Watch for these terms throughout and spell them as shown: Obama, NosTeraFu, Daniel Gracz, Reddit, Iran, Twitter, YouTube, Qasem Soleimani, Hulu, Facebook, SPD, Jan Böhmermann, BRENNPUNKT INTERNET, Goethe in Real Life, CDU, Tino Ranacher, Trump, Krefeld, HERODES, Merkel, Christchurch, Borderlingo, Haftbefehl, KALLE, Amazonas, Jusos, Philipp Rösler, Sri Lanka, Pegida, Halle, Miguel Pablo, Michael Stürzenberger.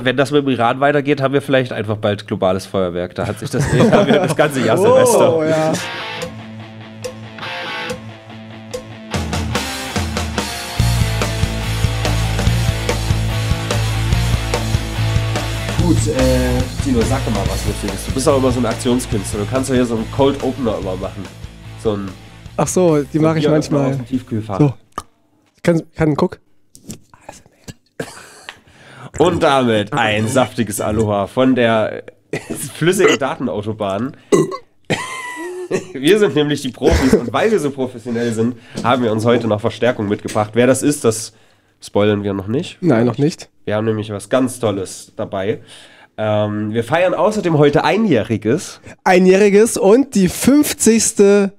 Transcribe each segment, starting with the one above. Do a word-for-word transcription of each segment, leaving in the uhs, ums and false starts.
Wenn das mit dem Iran weitergeht, haben wir vielleicht einfach bald globales Feuerwerk. Da hat sich das, da haben wir das ganze Jahr oh, Silvester. Ja. Gut, äh, Tino, sag doch mal was Lustiges. Du bist auch immer so ein Aktionskünstler. Du kannst ja hier so einen Cold Opener immer machen. So ein Ach so, die so mache ich manchmal. Auf dem Tiefkühlfach. So. Ich kann, kann guck. Und damit ein saftiges Aloha von der flüssigen Datenautobahn. Wir sind nämlich die Profis und weil wir so professionell sind, haben wir uns heute noch Verstärkung mitgebracht. Wer das ist, das spoilern wir noch nicht. Nein, noch nicht. Wir haben nämlich was ganz Tolles dabei. Ähm, wir feiern außerdem heute Einjähriges. Einjähriges und die fünfzigste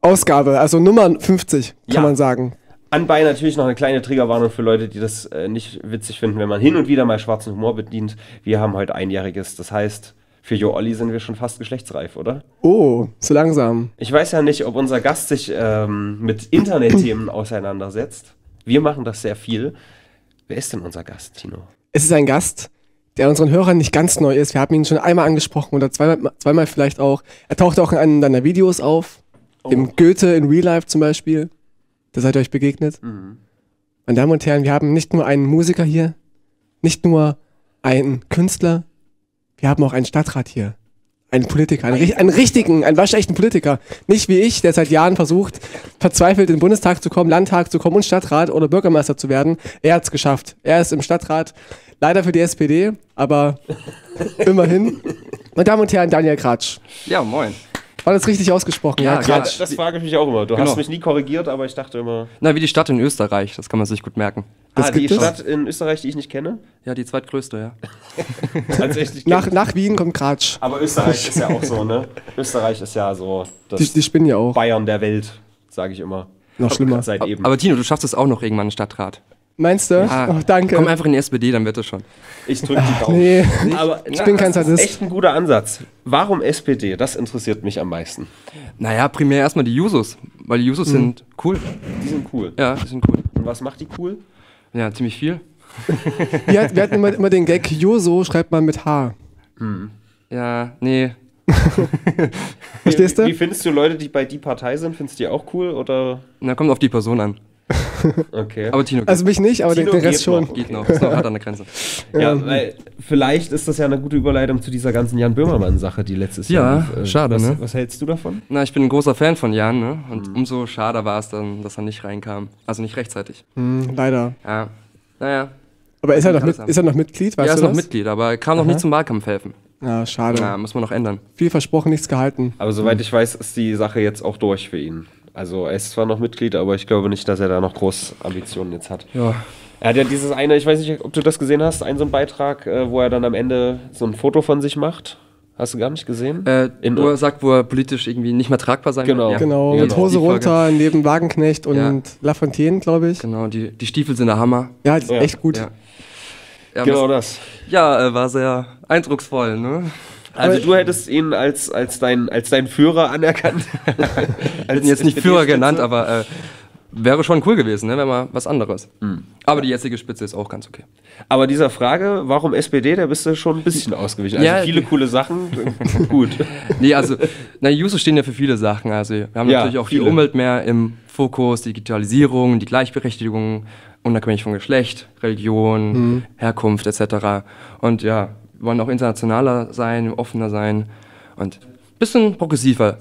Ausgabe, also Nummer fünfzig, kann ja. man sagen. Anbei natürlich noch eine kleine Triggerwarnung für Leute, die das äh, nicht witzig finden, wenn man hin und wieder mal schwarzen Humor bedient. Wir haben heute Einjähriges. Das heißt, für Jo Olli sind wir schon fast geschlechtsreif, oder? Oh, so langsam. Ich weiß ja nicht, ob unser Gast sich ähm, mit Internetthemen auseinandersetzt. Wir machen das sehr viel. Wer ist denn unser Gast, Tino? Es ist ein Gast, der unseren Hörern nicht ganz neu ist. Wir haben ihn schon einmal angesprochen oder zweimal, zweimal vielleicht auch. Er tauchte auch in einem deiner Videos auf. Oh. Im Goethe in Real Life zum Beispiel. Da seid ihr euch begegnet. Mhm. Meine Damen und Herren, wir haben nicht nur einen Musiker hier, nicht nur einen Künstler, wir haben auch einen Stadtrat hier. Einen Politiker, einen, einen richtigen, einen waschechten Politiker. Nicht wie ich, der seit Jahren versucht, verzweifelt in den Bundestag zu kommen, Landtag zu kommen und Stadtrat oder Bürgermeister zu werden. Er hat es geschafft. Er ist im Stadtrat. Leider für die S P D, aber immerhin. Meine Damen und Herren, Daniel Gracz. Ja, moin. War das richtig ausgesprochen? Ja, ja Gracz. Ja, das frage ich mich auch immer. Du genau. hast mich nie korrigiert, aber ich dachte immer... Na, wie die Stadt in Österreich, das kann man sich gut merken. Das ah, gibt die es? Stadt in Österreich, die ich nicht kenne? Ja, die zweitgrößte, ja. Tatsächlich. Nach, nach Wien kommt Gracz. Aber Österreich ist ja auch so, ne? Österreich ist ja so das die, die spinnen ja auch. Bayern der Welt, sage ich immer. Noch schlimmer. Seit eben. Aber Tino, du schaffst es auch noch irgendwann in den Stadtrat. Meinst du? Ja, oh, danke. Komm einfach in die S P D, dann wird das schon. Ich drücke die Daumen. Nee. Aber ich na, bin kein Sadist. Das ist echt ein guter Ansatz. Warum S P D? Das interessiert mich am meisten. Naja, primär erstmal die Jusos, weil die Jusos mhm. sind cool. Die sind cool? Ja, die sind cool. Und was macht die cool? Ja, ziemlich viel. Wir hatten immer, immer den Gag, Juso schreibt man mit H. Hm. Ja, nee. Verstehst du? Wie, wie findest du Leute, die bei die Partei sind? Findest du die auch cool? Oder? Na, kommt auf die Person an. Okay. Aber Tino geht. Also mich nicht, aber Tino den Rest schon. Noch. Geht noch, ist noch hart an der Grenze. Ja, weil vielleicht ist das ja eine gute Überleitung zu dieser ganzen Jan Böhmermann-Sache, die letztes ja, Jahr lief. Äh, schade, was, ne? Was hältst du davon? Na, ich bin ein großer Fan von Jan, ne? Und mhm. umso schade war es dann, dass er nicht reinkam. Also nicht rechtzeitig. Mhm, leider. Ja, naja. Aber ist er, noch mit, ist er noch Mitglied, weißt ja, du er ist noch das? Mitglied, aber er kam Aha. noch nicht zum Wahlkampf helfen. Ja, schade. Ja, muss man noch ändern. Viel versprochen, nichts gehalten. Aber soweit mhm. ich weiß, ist die Sache jetzt auch durch für ihn. Also er ist zwar noch Mitglied, aber ich glaube nicht, dass er da noch groß Ambitionen jetzt hat. Ja. Er hat ja dieses eine, ich weiß nicht, ob du das gesehen hast, einen so einen Beitrag, wo er dann am Ende so ein Foto von sich macht. Hast du gar nicht gesehen? Äh, In, wo er sagt, wo er politisch irgendwie nicht mehr tragbar sein genau. wird. Ja. Genau, mit genau. Hose runter, neben Wagenknecht und ja. Lafontaine, glaube ich. Genau, die, die Stiefel sind der Hammer. Ja, die sind ja. echt gut. Ja. Ja, genau das. Ja, war sehr eindrucksvoll, ne? Also du hättest ihn als, als, dein, als deinen Führer anerkannt. Ich hätte ihn jetzt nicht Führer genannt, aber äh, wäre schon cool gewesen, ne, wenn mal was anderes. Mhm. Aber die jetzige Spitze ist auch ganz okay. Aber dieser Frage, warum S P D, da bist du schon ein bisschen ausgewichen. Also ja, viele coole Sachen, gut. Nee, also, na, Jusos stehen ja für viele Sachen. Also wir haben ja, natürlich auch viele. Die Umwelt mehr im Fokus, Digitalisierung, die Gleichberechtigung, unabhängig von Geschlecht, Religion, mhm. Herkunft et cetera. Und ja... wollen auch internationaler sein, offener sein und ein bisschen progressiver,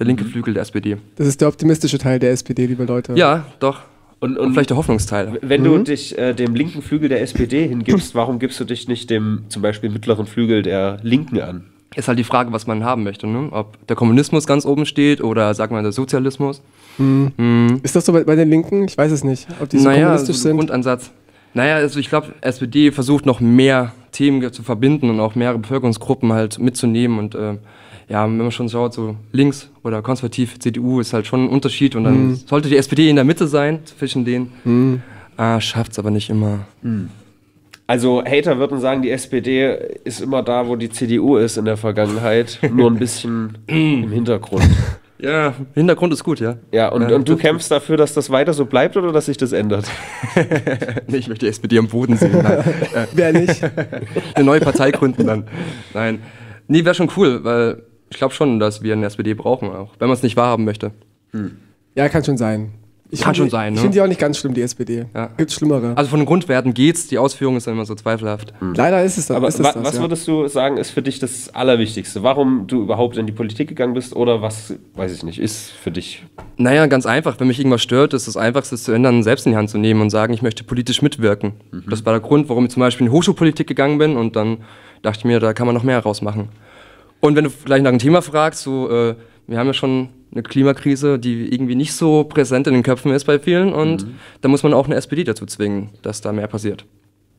der linke Flügel der S P D. Das ist der optimistische Teil der S P D, liebe Leute. Ja, doch. Und, und, und vielleicht der Hoffnungsteil. Wenn mhm. du dich äh, dem linken Flügel der S P D hingibst, warum gibst du dich nicht dem zum Beispiel mittleren Flügel der Linken an? Ist halt die Frage, was man haben möchte, ne? Ob der Kommunismus ganz oben steht oder, sagen wir mal, der Sozialismus. Mhm. Mhm. Ist das so bei, bei den Linken? Ich weiß es nicht, ob die so naja, kommunistisch so sind. Grundansatz. Naja, also ich glaube, S P D versucht noch mehr Themen zu verbinden und auch mehrere Bevölkerungsgruppen halt mitzunehmen und äh, ja, wenn man schon schaut, so links oder konservativ, C D U ist halt schon ein Unterschied und dann mhm. sollte die S P D in der Mitte sein, zwischen denen. Mhm. Ah, schafft's aber nicht immer. Mhm. Also Hater würden sagen, die S P D ist immer da, wo die C D U ist in der Vergangenheit, nur ein bisschen im Hintergrund. Ja, Hintergrund ist gut, ja. Ja, und, ja, und du kämpfst dafür, dass das weiter so bleibt oder dass sich das ändert? Nee, ich möchte die S P D am Boden sehen. Nein. Wer nicht? Eine neue Partei gründen dann. Nein. Nee, wäre schon cool, weil ich glaube schon, dass wir eine S P D brauchen, auch wenn man es nicht wahrhaben möchte. Hm. Ja, kann schon sein. Ich kann schon die, sein, ne? Ich finde die auch nicht ganz schlimm, die S P D. Ja. Gibt schlimmere. Also von den Grundwerten geht's, die Ausführung ist dann immer so zweifelhaft. Hm. Leider ist es dann. Aber ist es wa das, was ja. würdest du sagen, ist für dich das Allerwichtigste? Warum du überhaupt in die Politik gegangen bist oder was, weiß ich nicht, ist für dich? Naja, ganz einfach. Wenn mich irgendwas stört, ist das Einfachste, es zu ändern, selbst in die Hand zu nehmen und sagen, ich möchte politisch mitwirken. Mhm. Das war der Grund, warum ich zum Beispiel in die Hochschulpolitik gegangen bin und dann dachte ich mir, da kann man noch mehr rausmachen. Und wenn du gleich nach einem Thema fragst, so, äh, wir haben ja schon eine Klimakrise, die irgendwie nicht so präsent in den Köpfen ist bei vielen und mhm. da muss man auch eine S P D dazu zwingen, dass da mehr passiert.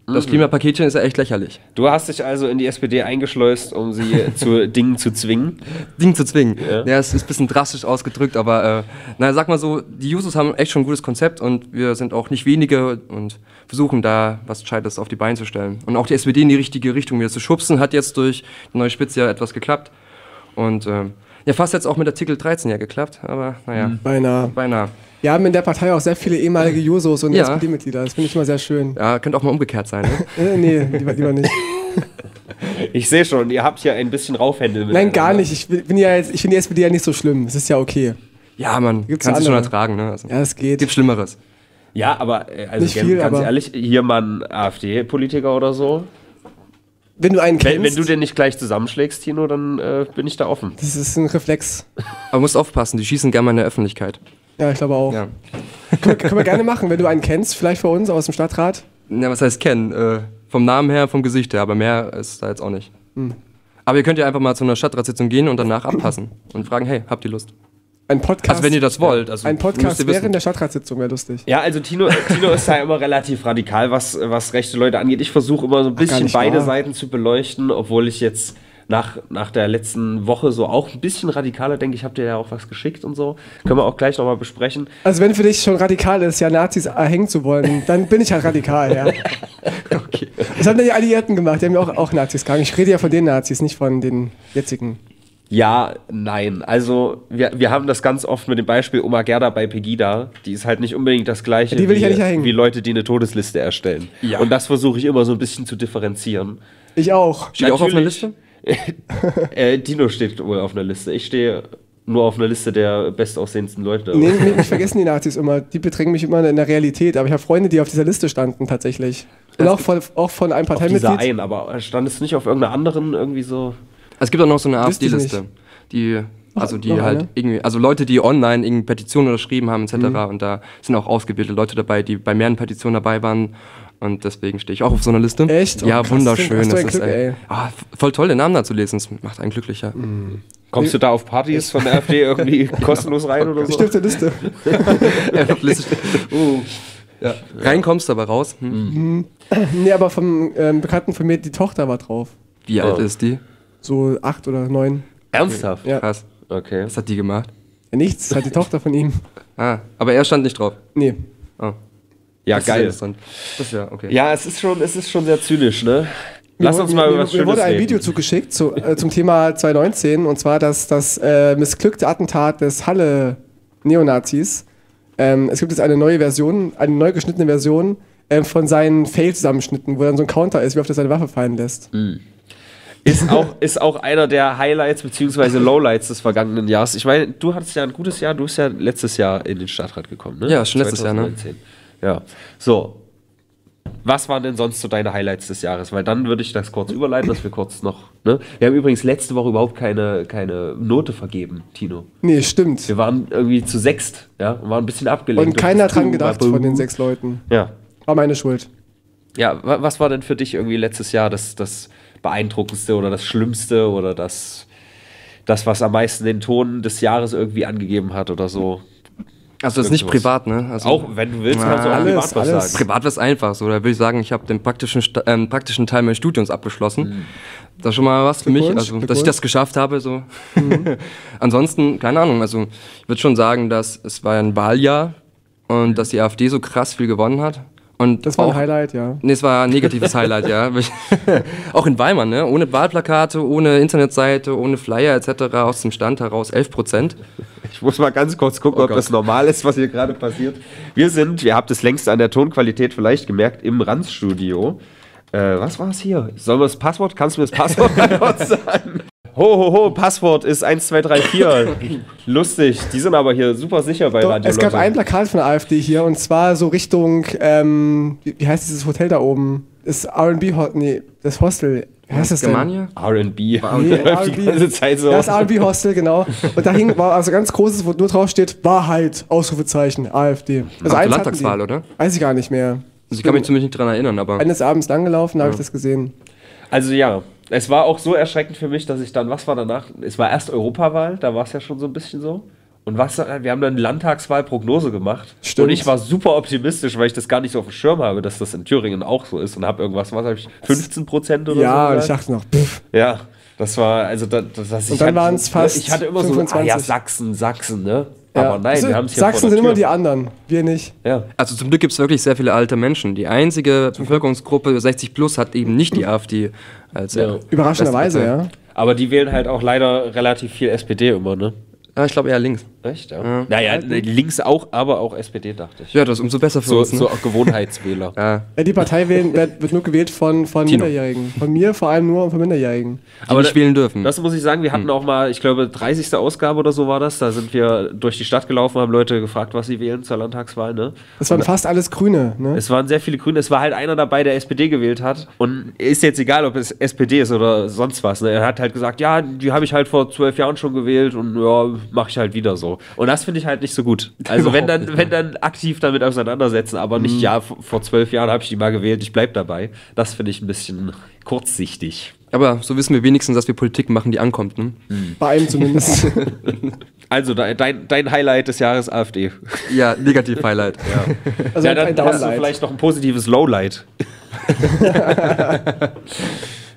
Mhm. Das Klimapaketchen ist ja echt lächerlich. Du hast dich also in die S P D eingeschleust, um sie zu Dingen zu zwingen? Dingen zu zwingen? Ja, ja, es ist ein bisschen drastisch ausgedrückt, aber äh, na, sag mal so, die Jusos haben echt schon ein gutes Konzept und wir sind auch nicht wenige und versuchen da was Gescheites auf die Beine zu stellen. Und auch die S P D in die richtige Richtung wieder zu schubsen, hat jetzt durch die neue Spitze ja etwas geklappt und äh, ja, fast jetzt auch mit Artikel dreizehn ja geklappt, aber naja. Beinahe. Beinahe. Wir haben in der Partei auch sehr viele ehemalige Jusos und ja. S P D-Mitglieder, das finde ich immer sehr schön. Ja, könnte auch mal umgekehrt sein, ne? äh, nee, lieber, lieber nicht. Ich sehe schon, ihr habt hier ein bisschen Raufhände. Nein, gar nicht. Ich bin ja jetzt, ich finde die S P D ja nicht so schlimm, es ist ja okay. Ja, man, kann es schon ertragen, ne? Also, ja, es geht. Gibt Schlimmeres. Ja, aber also nicht viel, ganz aber ehrlich, hier mal ein AfD-Politiker oder so. Wenn du einen kennst, wenn, wenn du den nicht gleich zusammenschlägst, Tino, dann äh, bin ich da offen. Das ist ein Reflex. Aber musst aufpassen, die schießen gerne mal in der Öffentlichkeit. Ja, ich glaube auch. Ja. Können, können wir gerne machen, wenn du einen kennst, vielleicht für uns aus dem Stadtrat. Na, was heißt kennen? Äh, vom Namen her, vom Gesicht her, aber mehr ist da jetzt auch nicht. Hm. Aber ihr könnt ja einfach mal zu einer Stadtratssitzung gehen und danach abpassen und fragen, hey, habt ihr Lust? Ein Podcast, also wenn ihr das wollt. Also ein Podcast während der Stadtratssitzung wäre lustig. Ja, also Tino, Tino ist ja immer relativ radikal, was, was rechte Leute angeht. Ich versuche immer so ein bisschen beide wahr. Seiten zu beleuchten, obwohl ich jetzt nach, nach der letzten Woche so auch ein bisschen radikaler denke. Ich habe dir ja auch was geschickt und so. Können wir auch gleich nochmal besprechen. Also wenn für dich schon radikal ist, ja Nazis erhängen zu wollen, dann bin ich halt radikal, ja. Okay. Das haben ja die Alliierten gemacht, die haben ja auch, auch Nazis gehangen. Ich rede ja von den Nazis, nicht von den jetzigen. Ja, nein. Also, wir, wir haben das ganz oft mit dem Beispiel Oma Gerda bei Pegida. Die ist halt nicht unbedingt das Gleiche die will ich wie, ja nicht erhängen. Wie Leute, die eine Todesliste erstellen. Ja. Und das versuche ich immer so ein bisschen zu differenzieren. Ich auch. Steht auch auf einer Liste? äh, Tino steht wohl auf einer Liste. Ich stehe nur auf einer Liste der bestaussehendsten Leute. Nee, mich, mich vergessen die Nazis immer. Die bedrängen mich immer in der Realität. Aber ich habe Freunde, die auf dieser Liste standen, tatsächlich. Und auch von, auch von einem Parteimitglied. Auf dieser einen, aber standest du nicht auf irgendeiner anderen irgendwie so... Es gibt auch noch so eine AfD-Liste, die, also die halt irgendwie, also Leute, die online irgendeine Petition unterschrieben haben, et cetera. Mhm. Und da sind auch ausgewählte Leute dabei, die bei mehreren Petitionen dabei waren. Und deswegen stehe ich auch auf so einer Liste. Echt? Ja, oh, wunderschön. Hast du ein Glück, ey. Ah, voll toll, den Namen da zu lesen. Das macht einen glücklicher. Mhm. Kommst du da auf Partys von der AfD irgendwie kostenlos rein oder so? Stimmte Liste. uh. Ja. Reinkommst, aber raus. Hm? Mhm. Nee, aber vom ähm, Bekannten von mir, die Tochter war drauf. Wie alt oh. ist die? So acht oder neun. Ernsthaft? Ja. Krass. Okay. Was hat die gemacht? Ja, nichts, das hat die Tochter von ihm. Ah, aber er stand nicht drauf? Nee. Oh. Ja, das geil. Ist ja, das ist ja, okay. ja es, ist schon, es ist schon sehr zynisch, ne? Lass uns mal über was Schönes reden. Mir wurde ein Video zugeschickt zu, äh, zum Thema zweitausendneunzehn und zwar das, das äh, missglückte Attentat des Halle-Neonazis. Ähm, es gibt jetzt eine neue Version, eine neu geschnittene Version äh, von seinen Fail-Zusammenschnitten, wo dann so ein Counter ist, wie oft er seine Waffe fallen lässt. Mhm. Ist auch, ist auch einer der Highlights bzw. Lowlights des vergangenen Jahres. Ich meine, du hattest ja ein gutes Jahr, du bist ja letztes Jahr in den Stadtrat gekommen, ne? Ja, schon letztes zweitausendneunzehn. Jahr, ne? Ja. So. Was waren denn sonst so deine Highlights des Jahres? Weil dann würde ich das kurz überleiten, dass wir kurz noch, ne? Wir haben übrigens letzte Woche überhaupt keine, keine Note vergeben, Tino. Nee, stimmt. Wir waren irgendwie zu sechst, ja, und waren ein bisschen abgelenkt. Und keiner hat dran gedacht von den sechs Leuten. Ja. War meine Schuld. Ja, was war denn für dich irgendwie letztes Jahr das, das Beeindruckendste oder das Schlimmste oder das, das, was am meisten den Ton des Jahres irgendwie angegeben hat oder so? Also das ist nicht privat, ne? Also auch wenn du willst, kannst du auch privat was sagen. Privat ist einfach so. Da würde ich sagen, ich habe den praktischen, ähm, praktischen Teil meines Studiums abgeschlossen. Mhm. Das ist schon mal was für mich, also dass ich das geschafft habe. So. Mhm. Ansonsten, keine Ahnung, also ich würde schon sagen, dass es war ein Wahljahr und dass die AfD so krass viel gewonnen hat. Und das war auch ein Highlight, ja. Nee, es war ein negatives Highlight, ja. Auch in Weimar, ne? Ohne Wahlplakate, ohne Internetseite, ohne Flyer et cetera. Aus dem Stand heraus elf Prozent. Ich muss mal ganz kurz gucken, oh ob Gott. das normal ist, was hier gerade passiert. Wir sind, ihr habt es längst an der Tonqualität vielleicht gemerkt, im Ranz-Studio. Äh, was war es hier? Sollen wir das Passwort? Kannst du mir das Passwort kurz sagen? Ho, ho, ho, Passwort ist eins zwei drei vier. Lustig, die sind aber hier super sicher bei Doch, Radio. Es gab ein Plakat von der AfD hier und zwar so Richtung, ähm, wie heißt dieses Hotel da oben? Das R und B Hostel, nee, das Hostel. Wie heißt das denn? R und B. Nee, die ganze Zeit so. Das R und B Hostel, genau. Und da hing war also ganz großes, wo nur drauf steht, Wahrheit, Ausrufezeichen, AfD. Also eins Landtagswahl, oder? Weiß ich gar nicht mehr. Also ich kann mich zumindest nicht dran erinnern, aber... Eines Abends langgelaufen, da habe ich das gesehen. Also ja. Es war auch so erschreckend für mich, dass ich dann, was war danach? Es war erst Europawahl, da war es ja schon so ein bisschen so. Und was, wir haben dann Landtagswahlprognose gemacht. Stimmt. Und ich war super optimistisch, weil ich das gar nicht so auf dem Schirm habe, dass das in Thüringen auch so ist. Und habe irgendwas, was habe ich, fünfzehn Prozent oder ja, so? Ja, ich dachte noch, pff. Ja, das war, also da, das, das, und ich dann waren es fast ich hatte immer fünfundzwanzig. So, ah ja, Sachsen, Sachsen, ne? Ja. Aber nein, also, wir haben es hier Sachsen sind immer die anderen, wir nicht. Ja. Also zum Glück gibt es wirklich sehr viele alte Menschen. Die einzige Bevölkerungsgruppe sechzig plus hat eben nicht die AfD als ja. Überraschenderweise, ja. Aber die wählen halt auch leider relativ viel S P D immer, ne? Ja, ich glaube eher links. Echt, ja. ja. Naja, links auch, aber auch S P D, dachte ich. Ja, das ist umso besser für so, uns. Ne? So auch Gewohnheitswähler. ja. Ja, die Partei wählen, wird nur gewählt von, von Minderjährigen. Von mir vor allem nur und von Minderjährigen. Die aber nicht wählen dürfen. Das muss ich sagen, wir hatten hm. auch mal, ich glaube, dreißigste Ausgabe oder so war das. Da sind wir durch die Stadt gelaufen, haben Leute gefragt, was sie wählen zur Landtagswahl. Ne? Das waren und fast alles Grüne. Ne? Es waren sehr viele Grüne. Es war halt einer dabei, der S P D gewählt hat. Und ist jetzt egal, ob es S P D ist oder sonst was. Ne? Er hat halt gesagt, ja, die habe ich halt vor zwölf Jahren schon gewählt und ja, mache ich halt wieder so. Und das finde ich halt nicht so gut. Also wenn dann, wenn dann aktiv damit auseinandersetzen, aber nicht, ja, vor zwölf Jahren habe ich die mal gewählt, ich bleibe dabei. Das finde ich ein bisschen kurzsichtig. Aber so wissen wir wenigstens, dass wir Politik machen, die ankommt, ne? Bei einem zumindest. Also dein, dein Highlight des Jahres AfD. Ja, negativ Highlight. Ja. Also ja, dann ein hast du vielleicht noch ein positives Lowlight.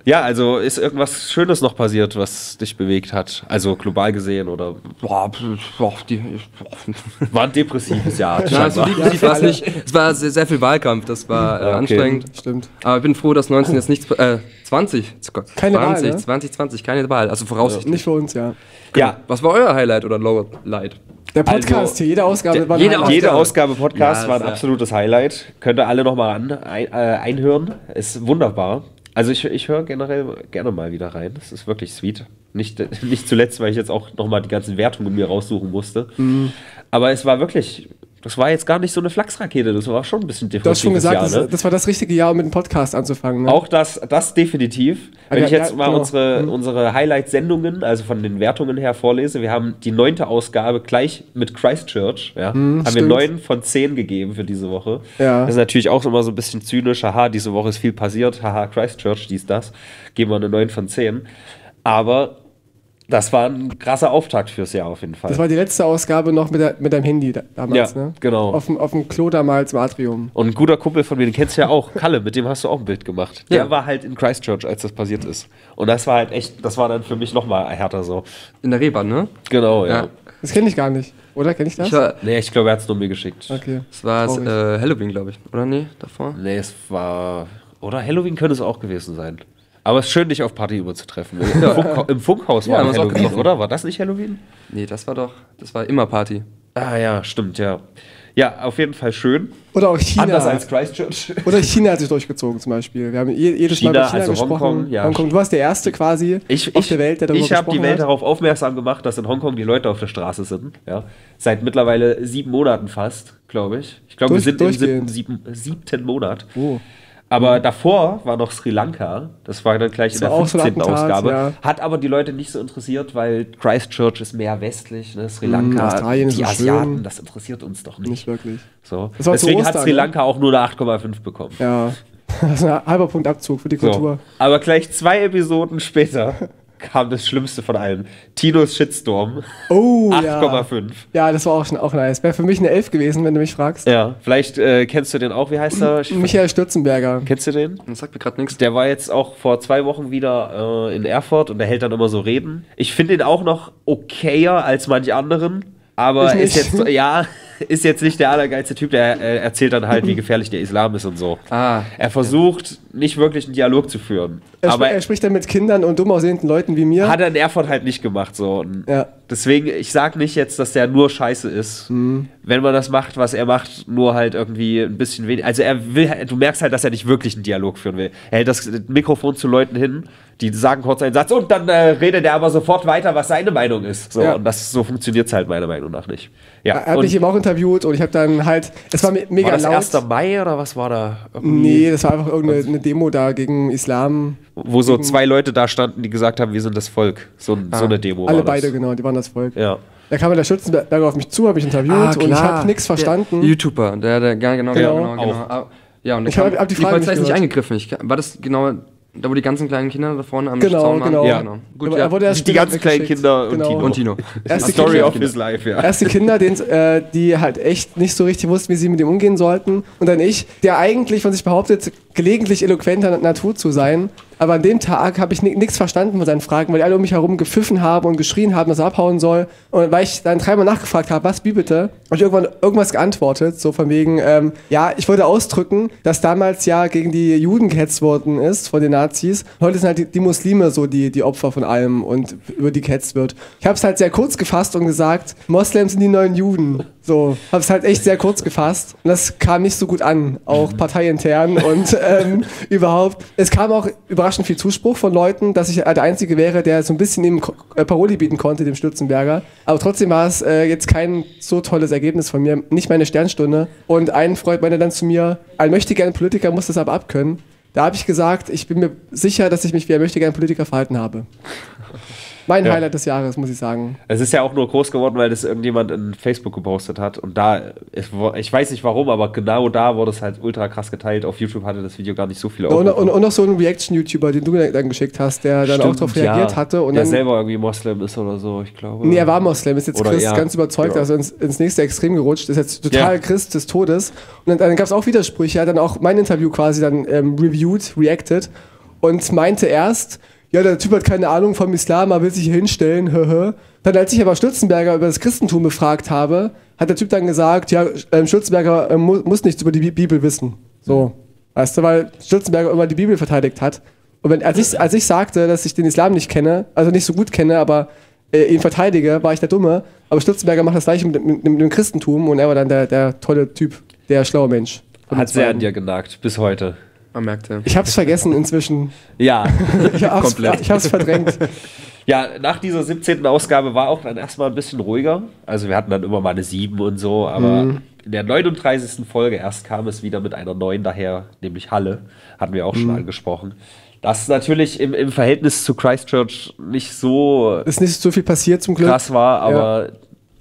Ja, also ist irgendwas Schönes noch passiert, was dich bewegt hat? Also global gesehen oder? Boah, boah, die, boah. War ein depressives Jahr. Ja, so depressiv war es nicht. Es war sehr, sehr viel Wahlkampf, das war äh, okay. anstrengend. Stimmt. Aber ich bin froh, dass neunzehn jetzt nichts, äh, zwanzig, Gott, keine zwanzig, Wahl, ne? zwanzig zwanzig, keine Wahl, also voraussichtlich. Ja, nicht für uns, ja. Ja. Was war euer Highlight oder Lowlight? Der Podcast also, hier, jede Ausgabe der, war ein jede, Highlight. Jede Ausgabe Podcast ja, war ein absolutes Highlight. Könnt ihr alle nochmal an, ein, äh, einhören, ist wunderbar. Also ich, ich höre generell gerne mal wieder rein. Das ist wirklich sweet. Nicht, nicht zuletzt, weil ich jetzt auch nochmal die ganzen Wertungen mir raussuchen musste. Mhm. Aber es war wirklich, das war jetzt gar nicht so eine Flachsrakete. Das war schon ein bisschen depressives. Du hast schon gesagt, Jahr, das, ne? Das war das richtige Jahr, um mit dem Podcast anzufangen. Ne? Auch das, das definitiv. Wenn ja, ich jetzt ja, mal genau. unsere, unsere Highlight-Sendungen, also von den Wertungen her vorlese, wir haben die neunte Ausgabe gleich mit Christchurch. Ja, mhm, haben stimmt. wir neun von zehn gegeben für diese Woche. Ja. Das ist natürlich auch immer so ein bisschen zynisch. Haha, diese Woche ist viel passiert. Haha, Christchurch, dies, das. Geben wir eine neun von zehn. Aber das war ein krasser Auftakt fürs Jahr auf jeden Fall. Das war die letzte Ausgabe noch mit, der, mit deinem Handy damals, ja, ne? Genau. Auf dem, auf dem Klo damals im Atrium. Und ein guter Kumpel von mir, den kennst du ja auch, Kalle, mit dem hast du auch ein Bild gemacht. Der ja. war halt in Christchurch, als das passiert ist. Und das war halt echt, das war dann für mich nochmal härter so. In der Reeperbahn, ne? Genau, ja. ja. Das kenne ich gar nicht, oder? Kenne ich das? Ich war, nee, ich glaube, er hat es nur mir geschickt. Okay. Das war äh, Halloween, glaube ich, oder? Nee, davor? Nee, es war... Oder Halloween könnte es auch gewesen sein. Aber es ist schön, dich auf Party überzutreffen. Im, ja. Funk, im Funkhaus war ja, Halloween, auch oder? War das nicht Halloween? Nee, das war doch, das war immer Party. Ah ja, stimmt, ja. Ja, auf jeden Fall schön. Oder auch China. Anders als Christchurch. Oder China hat sich durchgezogen zum Beispiel. Wir haben jedes China, Mal mit China also gesprochen. Hongkong, ja. Hongkong, du warst der Erste quasi ich, auf ich, der Welt, der darüber gesprochen hat. Ich habe die Welt darauf aufmerksam gemacht, dass in Hongkong die Leute auf der Straße sind. Ja. Seit mittlerweile sieben Monaten fast, glaube ich. Ich glaube, wir sind im siebten, sieben, siebten Monat. Oh. Aber davor war noch Sri Lanka, das war dann gleich das in der fünfzehnten Ausgabe, ja. Hat aber die Leute nicht so interessiert, weil Christchurch ist mehr westlich, ne? Sri Lanka, mm, die so Asiaten, schön. Das interessiert uns doch nicht. Nicht wirklich. So. Deswegen hat Sri Lanka auch nur eine acht Komma fünf bekommen. Ja, das ist ein halber Punkt Abzug für die Kultur. So. Aber gleich zwei Episoden später kam das Schlimmste von allem. Tinos Shitstorm. Oh, acht Komma fünf. Ja. ja, das war auch schon auch nice. Wäre für mich eine elf gewesen, wenn du mich fragst. Ja, vielleicht äh, kennst du den auch. Wie heißt er? Michael Stürzenberger. Kennst du den? Das sagt mir gerade nichts. Der war jetzt auch vor zwei Wochen wieder äh, in Erfurt und der hält dann immer so Reden. Ich finde ihn auch noch okayer als manche anderen. Aber ist, ist jetzt, ja, ist jetzt nicht der allergeilste Typ, der äh, erzählt dann halt, wie gefährlich der Islam ist und so. Ah, er versucht nicht wirklich einen Dialog zu führen. Er, aber sp er spricht dann mit Kindern und dumm aussehenden Leuten wie mir. Hat er in Erfurt halt nicht gemacht. So. Und ja. Deswegen, ich sag nicht jetzt, dass der nur scheiße ist. Mhm. Wenn man das macht, was er macht, nur halt irgendwie ein bisschen weniger. Also er will, du merkst halt, dass er nicht wirklich einen Dialog führen will. Er hält das Mikrofon zu Leuten hin, die sagen kurz einen Satz und dann äh, redet er aber sofort weiter, was seine Meinung ist. So, ja. Und das, so funktioniert es halt meiner Meinung nach nicht. Ja, er hat mich eben auch interviewt und ich habe dann halt, es war mega laut. War das erster Mai oder was war da? Irgendwie nee, das war einfach irgendeine eine Demo da gegen Islam. Wo so zwei Leute da standen, die gesagt haben, wir sind das Volk. So, ah, so eine Demo alle war beide, das. Genau, die waren das Volk. Ja. Da kam der Stürzenberger auf mich zu, habe ich interviewt ah, und ich habe nichts verstanden. Der YouTuber, der, der, der genau, genau, genau. genau, genau. Ja, und ich habe hab die, die Polizei nicht, nicht eingegriffen. Ich, war das genau... Da, wo die ganzen kleinen Kinder da vorne am genau, Zaun waren. Genau, ja. genau. Gut, ja. wurde erst die ganzen kleinen Kinder und genau. Tino. Und Tino. Erste Story Kinder, of his life, ja. Erste Kinder, äh, die halt echt nicht so richtig wussten, wie sie mit ihm umgehen sollten. Und dann ich, der eigentlich von sich behauptet, gelegentlich eloquenter Natur zu sein. Aber an dem Tag habe ich nichts verstanden von seinen Fragen, weil die alle um mich herum gepfiffen haben und geschrien haben, dass er abhauen soll. Und weil ich dann dreimal nachgefragt habe, was, wie bitte? Und irgendwann irgendwas geantwortet, so von wegen, ähm, ja, ich wollte ausdrücken, dass damals ja gegen die Juden gehetzt worden ist von den Nazis. Heute sind halt die, die Muslime so die, die Opfer von allem und über die gehetzt wird. Ich habe es halt sehr kurz gefasst und gesagt, Moslems sind die neuen Juden. So, habe es halt echt sehr kurz gefasst. Und das kam nicht so gut an, auch parteiintern und ähm, überhaupt. Es kam auch überraschend viel Zuspruch von Leuten, dass ich der Einzige wäre, der so ein bisschen ihm Paroli bieten konnte, dem Stürzenberger. Aber trotzdem war es äh, jetzt kein so tolles Ergebnis von mir, nicht meine Sternstunde. Und ein Freund meinte dann zu mir, ein möchtegern Politiker muss das aber abkönnen. Da habe ich gesagt, ich bin mir sicher, dass ich mich wie ein möchtegern Politiker verhalten habe. Mein ja. Highlight des Jahres, muss ich sagen. Es ist ja auch nur groß geworden, weil das irgendjemand in Facebook gepostet hat. Und da, ich weiß nicht warum, aber genau da wurde es halt ultra krass geteilt. Auf YouTube hatte das Video gar nicht so viel Aufrufe. Und, und, und noch so ein Reaction-YouTuber, den du dann geschickt hast, der dann Stimmt, auch drauf reagiert ja. hatte. Und der dann, selber irgendwie Moslem ist oder so, ich glaube. Nee, er war Moslem, ist jetzt Christ, ja, ganz überzeugt, genau. also ins, ins nächste Extrem gerutscht, ist jetzt total ja. Christ des Todes. Und dann, dann gab es auch Widersprüche, er hat dann auch mein Interview quasi dann ähm, reviewed, reacted und meinte erst, ja, der Typ hat keine Ahnung vom Islam, er will sich hier hinstellen, höhö. Dann, als ich aber Stürzenberger über das Christentum befragt habe, hat der Typ dann gesagt, ja, Stürzenberger muss nichts über die Bibel wissen. So, weißt du, weil Stürzenberger immer die Bibel verteidigt hat. Und wenn, als, ich, als ich sagte, dass ich den Islam nicht kenne, also nicht so gut kenne, aber äh, ihn verteidige, war ich der Dumme. Aber Stürzenberger macht das Gleiche mit, mit, mit dem Christentum und er war dann der, der tolle Typ, der schlaue Mensch. Hat sehr an dir genagt, bis heute. Man merkt, ja. Ich hab's vergessen inzwischen. Ja, ich hab's, komplett. Ich hab's verdrängt. Ja, nach dieser siebzehnten Ausgabe war auch dann erstmal ein bisschen ruhiger. Also wir hatten dann immer mal eine sieben und so, aber mhm. in der neununddreißigsten Folge erst kam es wieder mit einer neun daher, nämlich Halle, hatten wir auch mhm. schon angesprochen. Das natürlich im, im Verhältnis zu Christchurch nicht so... Ist nicht so viel passiert zum Glück. Krass war, aber... Ja.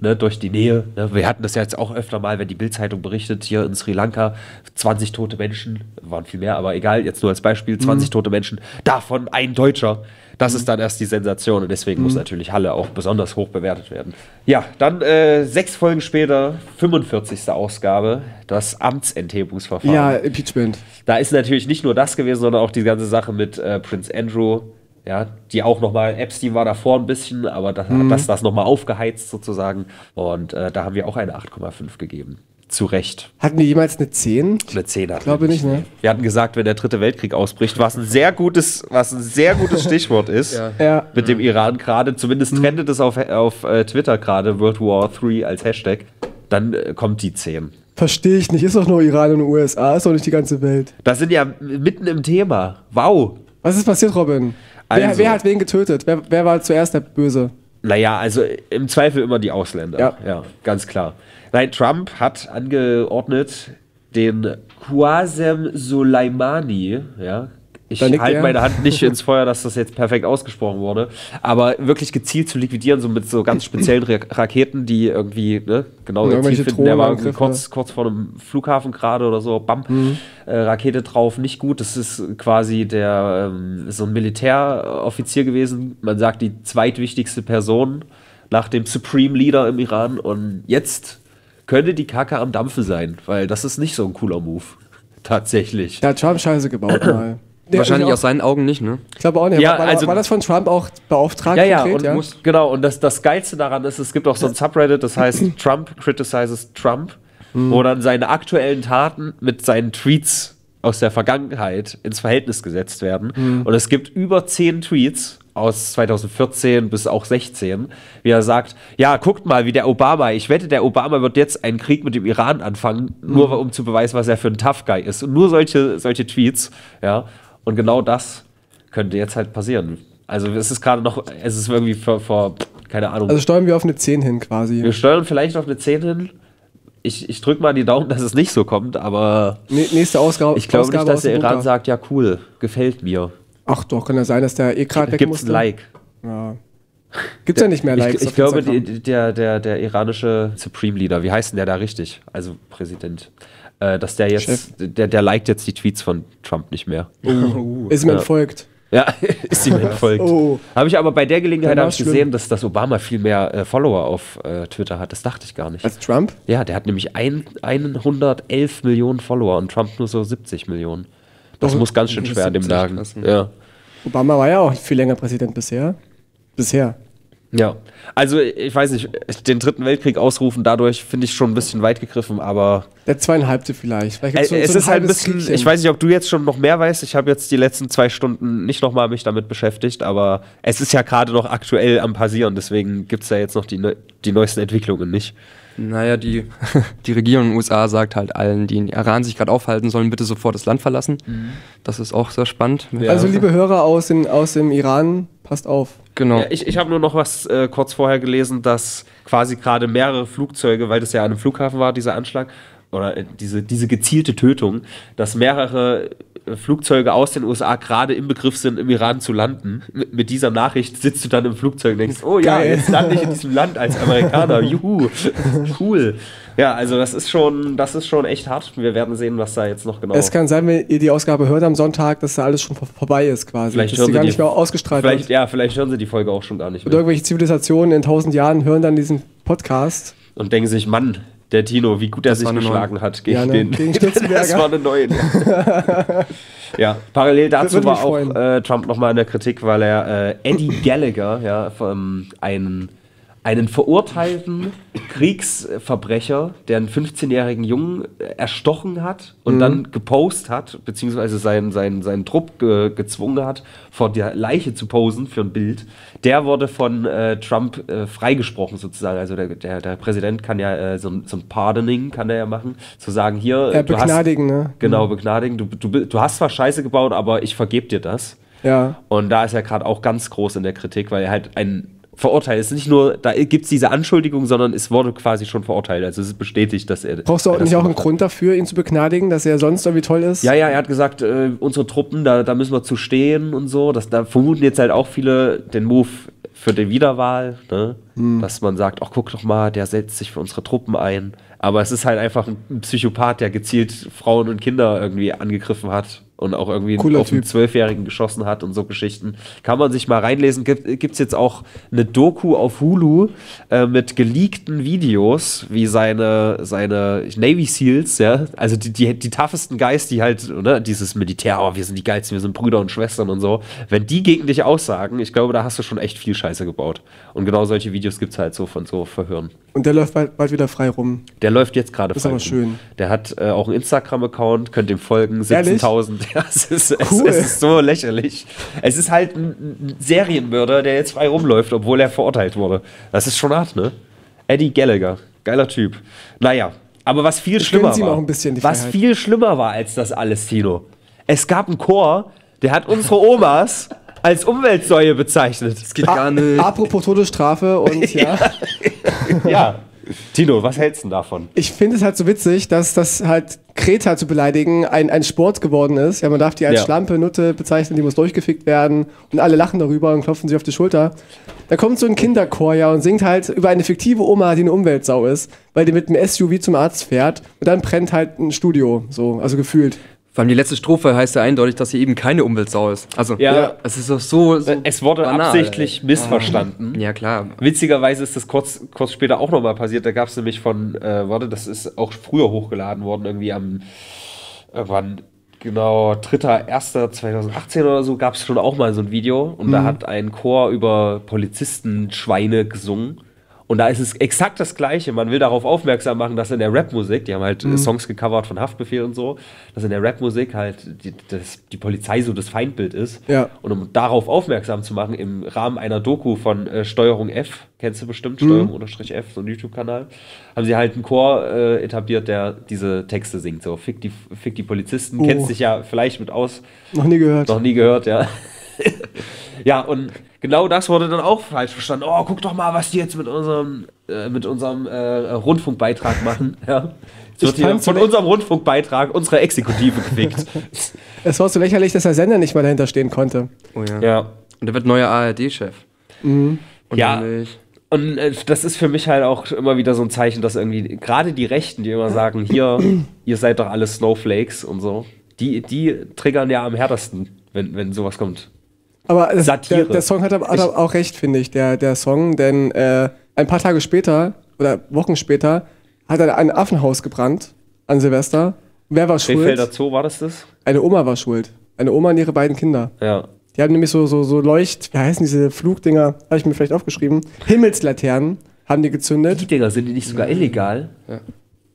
Ne, durch die Nähe. Ne. Wir hatten das ja jetzt auch öfter mal, wenn die Bild-Zeitung berichtet, hier in Sri Lanka, zwanzig tote Menschen, waren viel mehr, aber egal, jetzt nur als Beispiel, zwanzig mhm. tote Menschen, davon ein Deutscher. Das mhm. ist dann erst die Sensation und deswegen mhm. muss natürlich Halle auch besonders hoch bewertet werden. Ja, dann äh, sechs Folgen später, fünfundvierzigste Ausgabe, das Amtsenthebungsverfahren. Ja, Impeachment. Da ist natürlich nicht nur das gewesen, sondern auch die ganze Sache mit äh, Prinz Andrew. Ja, die auch nochmal, Epstein war davor ein bisschen, aber das mhm. hat das, das nochmal aufgeheizt sozusagen. Und äh, da haben wir auch eine acht Komma fünf gegeben. Zu Recht. Hatten wir jemals eine zehn? Eine zehn hatten wir. Glaube nicht, ne? Wir hatten gesagt, wenn der dritte Weltkrieg ausbricht, was ein sehr gutes, was ein sehr gutes Stichwort ist, ja. Ja. mit dem Iran gerade, zumindest mhm. trendet es auf, auf äh, Twitter gerade, World War drei als Hashtag, dann äh, kommt die zehn. Verstehe ich nicht, ist doch nur Iran und U S A, ist doch nicht die ganze Welt. Da sind ja mitten im Thema. Wow. Was ist passiert, Robin? Also, wer, wer hat wen getötet? Wer, wer war zuerst der Böse? Naja, also im Zweifel immer die Ausländer. Ja, ja ganz klar. Nein, Trump hat angeordnet, den Qasem Soleimani, ja, ich halte meine Hand nicht ins Feuer, dass das jetzt perfekt ausgesprochen wurde, aber wirklich gezielt zu liquidieren, so mit so ganz speziellen Ra Raketen, die irgendwie, ne, genau ja, gezielt finden. Der war irgendwie kurz, kurz vor einem Flughafen gerade oder so, bam, mhm. äh, Rakete drauf, nicht gut. Das ist quasi der, ähm, so ein Militäroffizier gewesen, man sagt die zweitwichtigste Person nach dem Supreme Leader im Iran und jetzt könnte die Kacke am Dampfen sein, weil das ist nicht so ein cooler Move, tatsächlich. Da hat Trump Scheiße gebaut mal. Ja, wahrscheinlich aus seinen Augen nicht, ne? Ich glaube auch nicht. Ja, war, also, war das von Trump auch beauftragt? Ja, ja, konkret, und ja? Muss, genau. Und das, das Geilste daran ist, es gibt auch so ein Subreddit, das heißt Trump Criticizes Trump, mhm. wo dann seine aktuellen Taten mit seinen Tweets aus der Vergangenheit ins Verhältnis gesetzt werden. Mhm. Und es gibt über zehn Tweets aus zweitausendvierzehn bis auch sechzehn, wie er sagt, ja, guckt mal, wie der Obama, ich wette, der Obama wird jetzt einen Krieg mit dem Iran anfangen, nur mhm. um zu beweisen, was er für ein Tough Guy ist. Und nur solche, solche Tweets, ja. Und genau das könnte jetzt halt passieren. Also es ist gerade noch, es ist irgendwie vor, vor, keine Ahnung. Also steuern wir auf eine zehn hin quasi. Wir steuern vielleicht auf eine zehn hin. Ich, ich drücke mal die Daumen, dass es nicht so kommt, aber... Nächste Ausgabe. Ich glaube nicht, dass der Iran sagt, ja cool, gefällt mir. Ach doch, kann ja sein, dass der eh gerade weg muss. Gibt's ein Like. Ja. Gibt's ja nicht mehr Likes. Ich, ich glaube, die, der, der, der iranische Supreme Leader, wie heißt denn der da richtig? Also Präsident... dass der jetzt, der, der liked jetzt die Tweets von Trump nicht mehr. Oh. Ist ihm entfolgt. Ja, ist ihm entfolgt. Oh. Habe ich aber bei der Gelegenheit habe ich gesehen, schlimm. dass, dass Obama viel mehr äh, Follower auf äh, Twitter hat. Das dachte ich gar nicht. Als Trump? Ja, der hat nämlich ein, hundertelf Millionen Follower und Trump nur so siebzig Millionen. Das oh, muss ganz schön schwer an dem lagen. Ja. Obama war ja auch viel länger Präsident bisher. Bisher. Ja, also ich weiß nicht, den Dritten Weltkrieg ausrufen, dadurch finde ich schon ein bisschen weit gegriffen, aber... Der Zweieinhalbte vielleicht. vielleicht gibt's so, es so ein ist halt ein bisschen, Kriegchen. Ich weiß nicht, ob du jetzt schon noch mehr weißt, ich habe jetzt die letzten zwei Stunden nicht nochmal mich damit beschäftigt, aber es ist ja gerade noch aktuell am Passieren, deswegen gibt es ja jetzt noch die, ne die neuesten Entwicklungen nicht. Naja, die, die Regierung in den U S A sagt halt allen, die in Iran sich gerade aufhalten sollen, bitte sofort das Land verlassen. Mhm. Das ist auch sehr spannend. Ja. Also liebe Hörer aus dem, aus dem Iran, passt auf. Genau. Ja, ich ich habe nur noch was äh, kurz vorher gelesen, dass quasi gerade mehrere Flugzeuge, weil das ja an einem Flughafen war, dieser Anschlag, oder äh, diese, diese gezielte Tötung, dass mehrere Flugzeuge aus den U S A gerade im Begriff sind, im Iran zu landen. Mit, mit dieser Nachricht sitzt du dann im Flugzeug und denkst, oh ja, geil, jetzt lande ich in diesem Land als Amerikaner. Juhu, cool. Ja, also das ist schon, das ist schon echt hart. Wir werden sehen, was da jetzt noch genau... Es kann sein, wenn ihr die Ausgabe hört am Sonntag, dass da alles schon vorbei ist quasi. Vielleicht dass hören sie gar die, nicht mehr ausgestrahlt vielleicht, Ja, vielleicht hören sie die Folge auch schon gar nicht mehr. Und irgendwelche Zivilisationen in tausend Jahren hören dann diesen Podcast. Und denken sich, Mann... Der Tino, wie gut das er sich geschlagen neun. hat gegen ja, ne? den, gegen das war eine neue. Ja, parallel dazu war auch äh, Trump nochmal in der Kritik, weil er äh, Eddie Gallagher, ja, vom, einen, einen verurteilten Kriegsverbrecher, der einen fünfzehnjährigen Jungen erstochen hat und mhm. dann gepostet hat, beziehungsweise seinen, seinen, seinen Trupp ge gezwungen hat, vor der Leiche zu posen für ein Bild, der wurde von äh, Trump äh, freigesprochen sozusagen. Also der, der, der Präsident kann ja äh, so, so ein Pardoning kann er ja machen, zu sagen, hier... Äh, du begnadigen, hast, ne? Genau, begnadigen. Du, du, du hast zwar Scheiße gebaut, aber ich vergebe dir das. Ja. Und da ist er gerade auch ganz groß in der Kritik, weil er halt ein... verurteilt. Es ist nicht nur, da gibt es diese Anschuldigung, sondern es wurde quasi schon verurteilt. Also es ist bestätigt, dass er... Brauchst du auch nicht auch einen Grund dafür, ihn zu begnadigen, dass er sonst irgendwie toll ist? Ja, ja, er hat gesagt, äh, unsere Truppen, da, da müssen wir zu stehen und so. Das, da vermuten jetzt halt auch viele den Move für die Wiederwahl, ne? Hm. Dass man sagt, ach guck doch mal, der setzt sich für unsere Truppen ein. Aber es ist halt einfach ein Psychopath, der gezielt Frauen und Kinder irgendwie angegriffen hat. Und auch irgendwie Cooler auf einen Zwölfjährigen geschossen hat und so Geschichten. Kann man sich mal reinlesen. Gibt es jetzt auch eine Doku auf Hulu äh, mit geleakten Videos, wie seine, seine Navy Seals, ja, also die, die, die toughesten Guys, die halt, oder, dieses Militär, oh, wir sind die Geilsten, wir sind Brüder und Schwestern und so. Wenn die gegen dich aussagen, ich glaube, da hast du schon echt viel Scheiße gebaut. Und genau solche Videos gibt es halt so von so Verhören. Und der läuft bald, bald wieder frei rum. Der läuft jetzt gerade frei rum. Ist aber schön. Der hat äh, auch einen Instagram-Account, könnt ihm folgen, siebzehntausend. Ja, es ist, cool. es, es ist so lächerlich. Es ist halt ein Serienmörder, der jetzt frei rumläuft, obwohl er verurteilt wurde. Das ist schon hart, ne? Eddie Gallagher, geiler Typ. Naja, aber was viel ich schlimmer war, ein bisschen, was viel schlimmer war als das alles, Tino. Es gab einen Chor, der hat unsere Omas als Umweltsäue bezeichnet. Das geht A gar nicht. Apropos Todesstrafe und ja. Ja. Ja. Tino, was hältst du denn davon? Ich finde es halt so witzig, dass das halt Greta zu beleidigen ein, ein Sport geworden ist. Ja, man darf die als ja. Schlampe, Nutte bezeichnen, die muss durchgefickt werden und alle lachen darüber und klopfen sich auf die Schulter. Da kommt so ein Kinderchor ja und singt halt über eine fiktive Oma, die eine Umweltsau ist, weil die mit einem S U V zum Arzt fährt und dann brennt halt ein Studio, so, also gefühlt. Vor allem die letzte Strophe heißt ja eindeutig, dass sie eben keine Umweltsau ist. Also, ja. es ist doch so, so. Es wurde banal, absichtlich ey. missverstanden. Ja, klar. Witzigerweise ist das kurz, kurz später auch nochmal passiert. Da gab es nämlich von, äh, warte, das ist auch früher hochgeladen worden, irgendwie am, irgendwann Genau, dritter erster zweitausendachtzehn oder so gab es schon auch mal so ein Video und mhm. da hat ein Chor über Polizistenschweine gesungen. Und da ist es exakt das Gleiche. Man will darauf aufmerksam machen, dass in der Rapmusik, die haben halt mhm. Songs gecovert von Haftbefehl und so, dass in der Rapmusik halt die, das, die Polizei so das Feindbild ist. Ja. Und um darauf aufmerksam zu machen, im Rahmen einer Doku von äh, Steuerung F, kennst du bestimmt, mhm. Steuerung F, so ein YouTube-Kanal, haben sie halt einen Chor äh, etabliert, der diese Texte singt. So, fick die, fick die Polizisten, oh. kennst dich ja vielleicht mit aus. Noch nie gehört. Noch nie gehört, ja. Ja, und genau das wurde dann auch falsch verstanden. Oh, guck doch mal, was die jetzt mit unserem, äh, mit unserem äh, Rundfunkbeitrag machen. Ja. Jetzt wird hier von unserem Rundfunkbeitrag unsere Exekutive gefickt. Es war so lächerlich, dass der Sender nicht mal dahinter stehen konnte. Oh ja. ja. Und der wird neuer A R D-Chef. Mhm. Ja. Und äh, das ist für mich halt auch immer wieder so ein Zeichen, dass irgendwie gerade die Rechten, die immer sagen, hier, ihr seid doch alle Snowflakes und so, die, die triggern ja am härtesten, wenn, wenn sowas kommt. Aber das, der, der Song hat, hat auch recht, finde ich, der, der Song, denn äh, ein paar Tage später oder Wochen später hat er ein Affenhaus gebrannt an Silvester. Wer war schuld? Krefelder Zoo war das das? Eine Oma war schuld. Eine Oma und ihre beiden Kinder. Ja. Die haben nämlich so, so, so Leucht, wie heißen diese Flugdinger, habe ich mir vielleicht aufgeschrieben, Himmelslaternen haben die gezündet. Die Dinger, sind die nicht sogar illegal? Ja.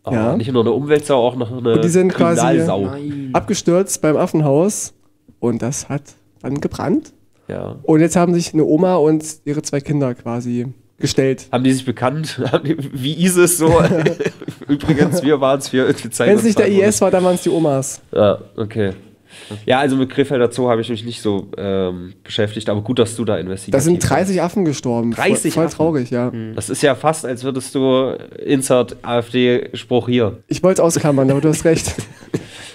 Oh, ja. Nicht nur eine Umweltsau, auch noch eine und die sind quasi Nein. abgestürzt beim Affenhaus und das hat dann gebrannt. Ja. Und jetzt haben sich eine Oma und ihre zwei Kinder quasi gestellt. Haben die sich bekannt? Wie ISIS so? Übrigens, wir waren es für die Zeit. Wenn es nicht der I S war, dann waren es die Omas. Ja, okay. Ja, also mit Krefelder Zoo habe ich mich nicht so ähm, beschäftigt, aber gut, dass du da investiert hast. Da sind dreißig Affen gestorben. dreißig Voll, voll Affen. Traurig, ja. Hm. Das ist ja fast, als würdest du Insert AfD-Spruch hier. Ich wollte es auskammern, aber du hast recht.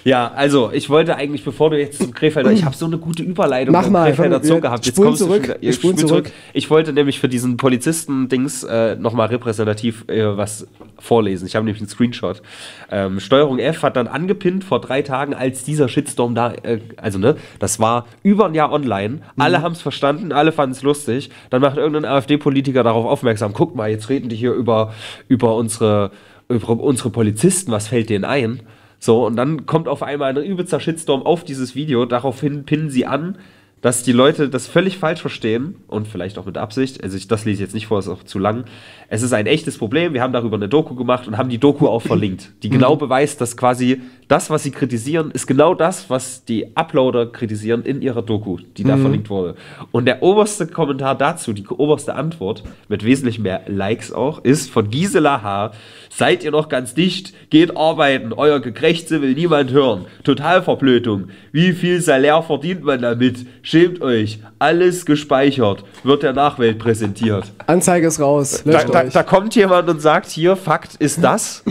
Ja, also ich wollte eigentlich, bevor du jetzt zum Krefelder, ich habe so eine gute Überleitung Mach mal, Krefelder Zoo gehabt. Jetzt kommst zurück, du wieder, spulen zurück. zurück. Ich wollte nämlich für diesen Polizisten-Dings äh, nochmal repräsentativ äh, was vorlesen. Ich habe nämlich einen Screenshot. Ähm, Steuerung F hat dann angepinnt vor drei Tagen, als dieser Shitstorm da, äh, also ne, das war über ein Jahr online. Mhm. Alle haben es verstanden, alle fanden es lustig. Dann macht irgendein AfD-Politiker darauf aufmerksam. Guck mal, jetzt reden die hier über, über, unsere, über unsere Polizisten. Was fällt denen ein? So, und dann kommt auf einmal ein übelster Shitstorm auf dieses Video. Daraufhin pinnen sie an, dass die Leute das völlig falsch verstehen und vielleicht auch mit Absicht. Also, ich, das lese ich jetzt nicht vor, ist auch zu lang. Es ist ein echtes Problem. Wir haben darüber eine Doku gemacht und haben die Doku auch verlinkt, die genau beweist, dass quasi das, was sie kritisieren, ist genau das, was die Uploader kritisieren in ihrer Doku, die da mhm. verlinkt wurde. Und der oberste Kommentar dazu, die oberste Antwort, mit wesentlich mehr Likes auch, ist von Gisela H. Seid ihr noch ganz dicht? Geht arbeiten. Euer Gekrächze will niemand hören. Totalverblödung. Wie viel Salär verdient man damit? Schämt euch. Alles gespeichert. Wird der Nachwelt präsentiert. Anzeige ist raus. Da, da, da kommt jemand und sagt, hier, Fakt ist das.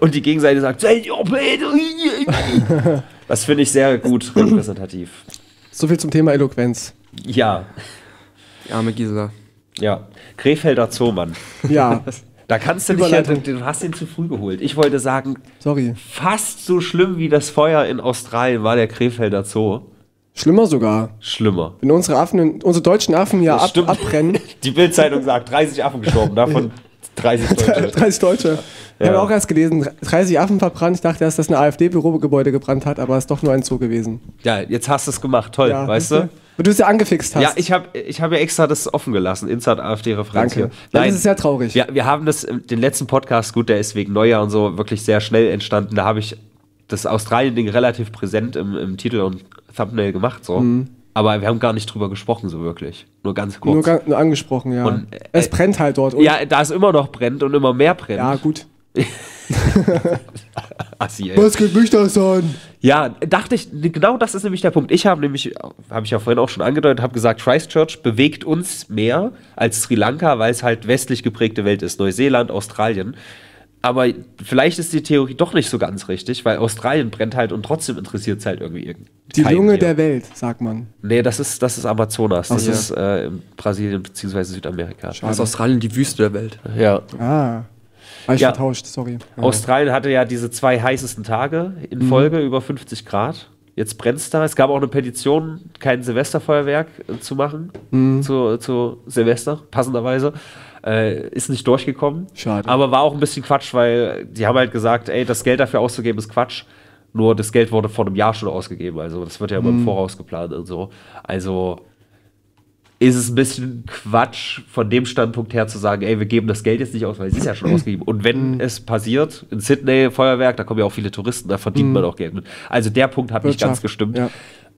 Und die Gegenseite sagt, seid ihr blöd? Das finde ich sehr gut repräsentativ. So viel zum Thema Eloquenz. Ja. Die arme Gisela. Ja. Krefelder Zoo, Mann. Ja. Da kannst du dich ja, du hast ihn zu früh geholt. Ich wollte sagen, sorry. Fast so schlimm wie das Feuer in Australien war der Krefelder Zoo. Schlimmer sogar. Schlimmer. Wenn unsere Affen, unsere deutschen Affen ja ab, abbrennen. Die Bild-Zeitung sagt, dreißig Affen gestorben, davon dreißig Deutsche. dreißig Deutsche. Ich ja. habe auch erst gelesen, dreißig Affen verbrannt. Ich dachte erst, dass das ein AfD-Bürogebäude gebrannt hat, aber es ist doch nur ein Zoo gewesen. Ja, jetzt hast du es gemacht. Toll, ja, weißt du? Weil du es ja angefixt hast. Ja, ich habe ich hab ja extra das offen gelassen. Insert AfD-Referenz hier. Nein, das ist sehr traurig. Wir, wir haben das, den letzten Podcast, gut, der ist wegen Neujahr und so wirklich sehr schnell entstanden. Da habe ich das Australien-Ding relativ präsent im, im Titel und Thumbnail gemacht, so. Mhm. Aber wir haben gar nicht drüber gesprochen, so wirklich. Nur ganz kurz. Nur, ga, nur angesprochen, ja. Und, äh, es brennt halt dort. Und ja, da es immer noch brennt und immer mehr brennt. Ja, gut. Assi, ey. Was geht mich das an? Ja, dachte ich, genau das ist nämlich der Punkt. Ich habe nämlich, habe ich ja vorhin auch schon angedeutet, habe gesagt, Christchurch bewegt uns mehr als Sri Lanka, weil es halt westlich geprägte Welt ist. Neuseeland, Australien. Aber vielleicht ist die Theorie doch nicht so ganz richtig, weil Australien brennt halt und trotzdem interessiert es halt irgendwie irgendwie. Die Lunge hier. Der Welt, sagt man. Nee, das ist, das ist Amazonas. Das Ach, ist ja. äh, in Brasilien bzw. Südamerika. Schade. Das ist Australien die Wüste der Welt. Ja. Ah. Hab ich ja. vertauscht, sorry. Ja. Australien hatte ja diese zwei heißesten Tage in Folge, mhm. über fünfzig Grad. Jetzt brennt es da. Es gab auch eine Petition, kein Silvesterfeuerwerk äh, zu machen, mhm. zu, zu Silvester, passenderweise. Äh, ist nicht durchgekommen. Schade. Aber war auch ein bisschen Quatsch, weil die haben halt gesagt, ey, das Geld dafür auszugeben ist Quatsch. Nur das Geld wurde vor einem Jahr schon ausgegeben. Also das wird ja immer im Voraus geplant und so. Also ist es ein bisschen Quatsch, von dem Standpunkt her zu sagen, ey, wir geben das Geld jetzt nicht aus, weil es ist ja schon ausgegeben. Und wenn es passiert, in Sydney, Feuerwerk, da kommen ja auch viele Touristen, da verdient man auch Geld mit. Also der Punkt hat nicht ganz gestimmt. Ja.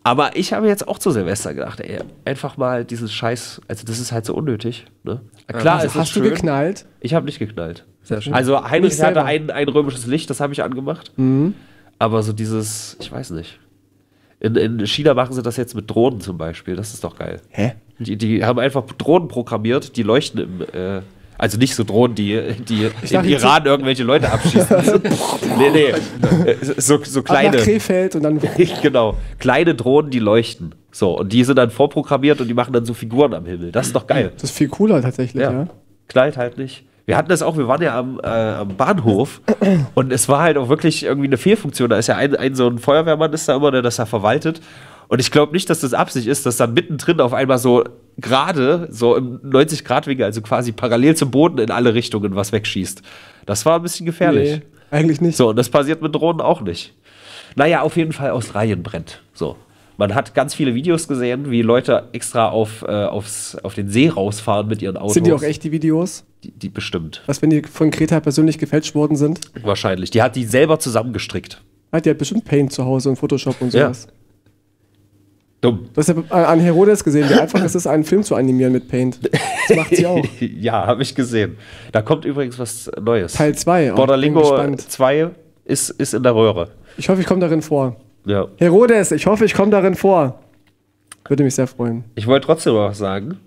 Aber ich habe jetzt auch zu Silvester gedacht, ey, einfach mal diesen Scheiß, also das ist halt so unnötig. Ne? Klar, also, hast du geknallt? Ich habe nicht geknallt. Sehr schön. Also Heinrich hatte ein, ein römisches Licht, das habe ich angemacht. Mhm. Aber so dieses, ich weiß nicht. In, in China machen sie das jetzt mit Drohnen zum Beispiel, das ist doch geil. Hä? Die, die haben einfach Drohnen programmiert, die leuchten im, äh, also nicht so Drohnen, die, die im Iran irgendwelche Leute abschießen. nee, nee, so, so kleine. Nach Krefeld und dann. Genau, kleine Drohnen, die leuchten. So, und die sind dann vorprogrammiert und die machen dann so Figuren am Himmel, das ist doch geil. Das ist viel cooler tatsächlich, ja. ja. Knallt halt nicht. Wir hatten das auch, wir waren ja am, äh, am Bahnhof und es war halt auch wirklich irgendwie eine Fehlfunktion. Da ist ja ein, ein so ein Feuerwehrmann ist da immer, der das da verwaltet. Und ich glaube nicht, dass das Absicht ist, dass dann mittendrin auf einmal so gerade, so im neunzig Grad Winkel, also quasi parallel zum Boden in alle Richtungen was wegschießt. Das war ein bisschen gefährlich. Nee, eigentlich nicht. So, und das passiert mit Drohnen auch nicht. Naja, auf jeden Fall Australien brennt. So. Man hat ganz viele Videos gesehen, wie Leute extra auf, äh, aufs, auf den See rausfahren mit ihren Autos. Sind die auch echt, die Videos? Die, die bestimmt. Was, wenn die von Greta persönlich gefälscht worden sind? Wahrscheinlich. Die hat die selber zusammengestrickt. Ah, die hat bestimmt Paint zu Hause und Photoshop und sowas. Ja. Dumm. Das habe ich an HERODES gesehen, wie einfach ist es, einen Film zu animieren mit Paint. Das macht sie auch. Ja, habe ich gesehen. Da kommt übrigens was Neues. Teil zwei. Borderlingo zwei ist, ist in der Röhre. Ich hoffe, ich komme darin vor. Ja. HERODES, ich hoffe, ich komme darin vor. Würde mich sehr freuen. Ich wollte trotzdem noch was sagen.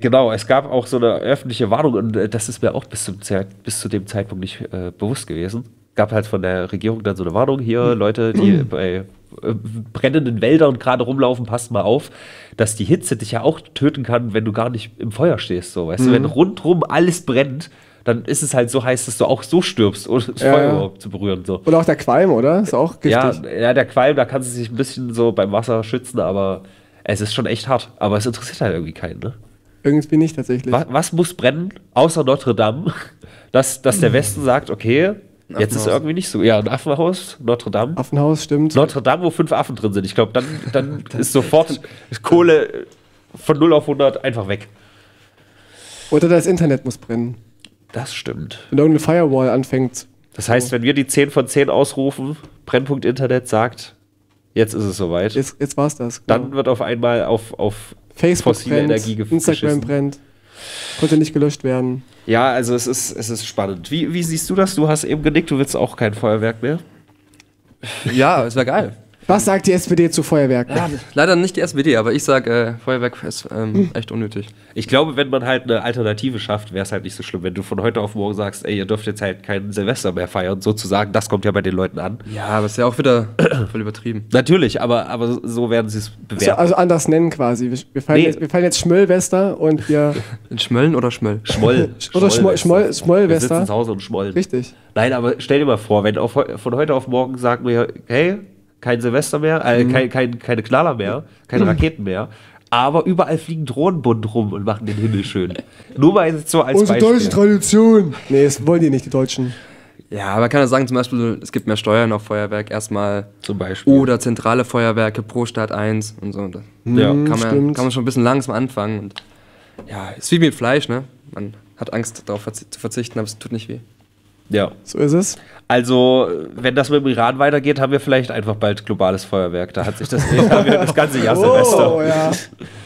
Genau, es gab auch so eine öffentliche Warnung und das ist mir auch bis, zum Ze- bis zu dem Zeitpunkt nicht äh, bewusst gewesen. Gab halt von der Regierung dann so eine Warnung hier, Leute, die bei äh, brennenden Wäldern gerade rumlaufen, passt mal auf, dass die Hitze dich ja auch töten kann, wenn du gar nicht im Feuer stehst. So, weißt mhm. du, wenn rundrum alles brennt, dann ist es halt so heiß, dass du auch so stirbst, ohne das ja. Feuer überhaupt zu berühren. So. Und auch der Qualm, oder? Ist auch giftig. Ja, ja, der Qualm, da kannst du dich ein bisschen so beim Wasser schützen, aber es ist schon echt hart. Aber es interessiert halt irgendwie keinen, ne? Irgendwie nicht tatsächlich. Was, was muss brennen, außer Notre Dame, dass, dass der Westen sagt, okay, jetzt ist irgendwie nicht so. Ja, ein Affenhaus, Notre Dame. Affenhaus, stimmt. Notre Dame, wo fünf Affen drin sind. Ich glaube, dann, dann ist sofort Kohle von null auf hundert einfach weg. Oder das Internet muss brennen. Das stimmt. Wenn irgendeine Firewall anfängt. Das heißt, wenn wir die zehn von zehn ausrufen, Brennpunkt Internet sagt, jetzt ist es soweit. Jetzt, jetzt war's das. Genau. Dann wird auf einmal auf, auf Facebook fossile brennt, Energie geschissen. Instagram brennt. Konnte nicht gelöscht werden. Ja, also es ist, es ist spannend. Wie, wie siehst du das? Du hast eben genickt, du willst auch kein Feuerwerk mehr. Ja, es wäre geil. Was sagt die S P D zu Feuerwerk? Ja, leider nicht die S P D, aber ich sage, äh, Feuerwerk ist ähm, hm. echt unnötig. Ich glaube, wenn man halt eine Alternative schafft, wäre es halt nicht so schlimm, wenn du von heute auf morgen sagst, ey, ihr dürft jetzt halt kein Silvester mehr feiern, sozusagen, das kommt ja bei den Leuten an. Ja, aber ist ja auch wieder voll übertrieben. Natürlich, aber, aber so werden sie es bewerten. Also, also anders nennen quasi. Wir, wir feiern nee. jetzt, wir feiern jetzt Schmöllwester und wir... In Schmöllen oder Schmöll? Schmoll. Oder Schmoll, Schmoll, Schmollwester. Wir sitzen zu Hause und schmollen. Richtig. Nein, aber stell dir mal vor, wenn auf, von heute auf morgen sagen wir, hey... Kein Silvester mehr, äh, mhm. kein, kein, keine Knaller mehr, keine mhm. Raketen mehr. Aber überall fliegen Drohnen bunt rum und machen den Himmel schön. Nur mal jetzt so als Unsere Beispiel. Unsere deutsche Tradition. Nee, das wollen die nicht, die Deutschen. Ja, aber man kann ja sagen, zum Beispiel, es gibt mehr Steuern auf Feuerwerk erstmal. Zum Beispiel. Oder zentrale Feuerwerke pro Stadt eins und so. Und ja, kann man, kann man schon ein bisschen langsam anfangen. Und ja, ist wie mit Fleisch, ne? Man hat Angst, darauf zu verzichten, aber es tut nicht weh. Ja. So ist es. Also, wenn das mit dem Iran weitergeht, haben wir vielleicht einfach bald globales Feuerwerk. Da hat sich das, haben wir das ganze Jahr oh, Silvester. Oh, ja.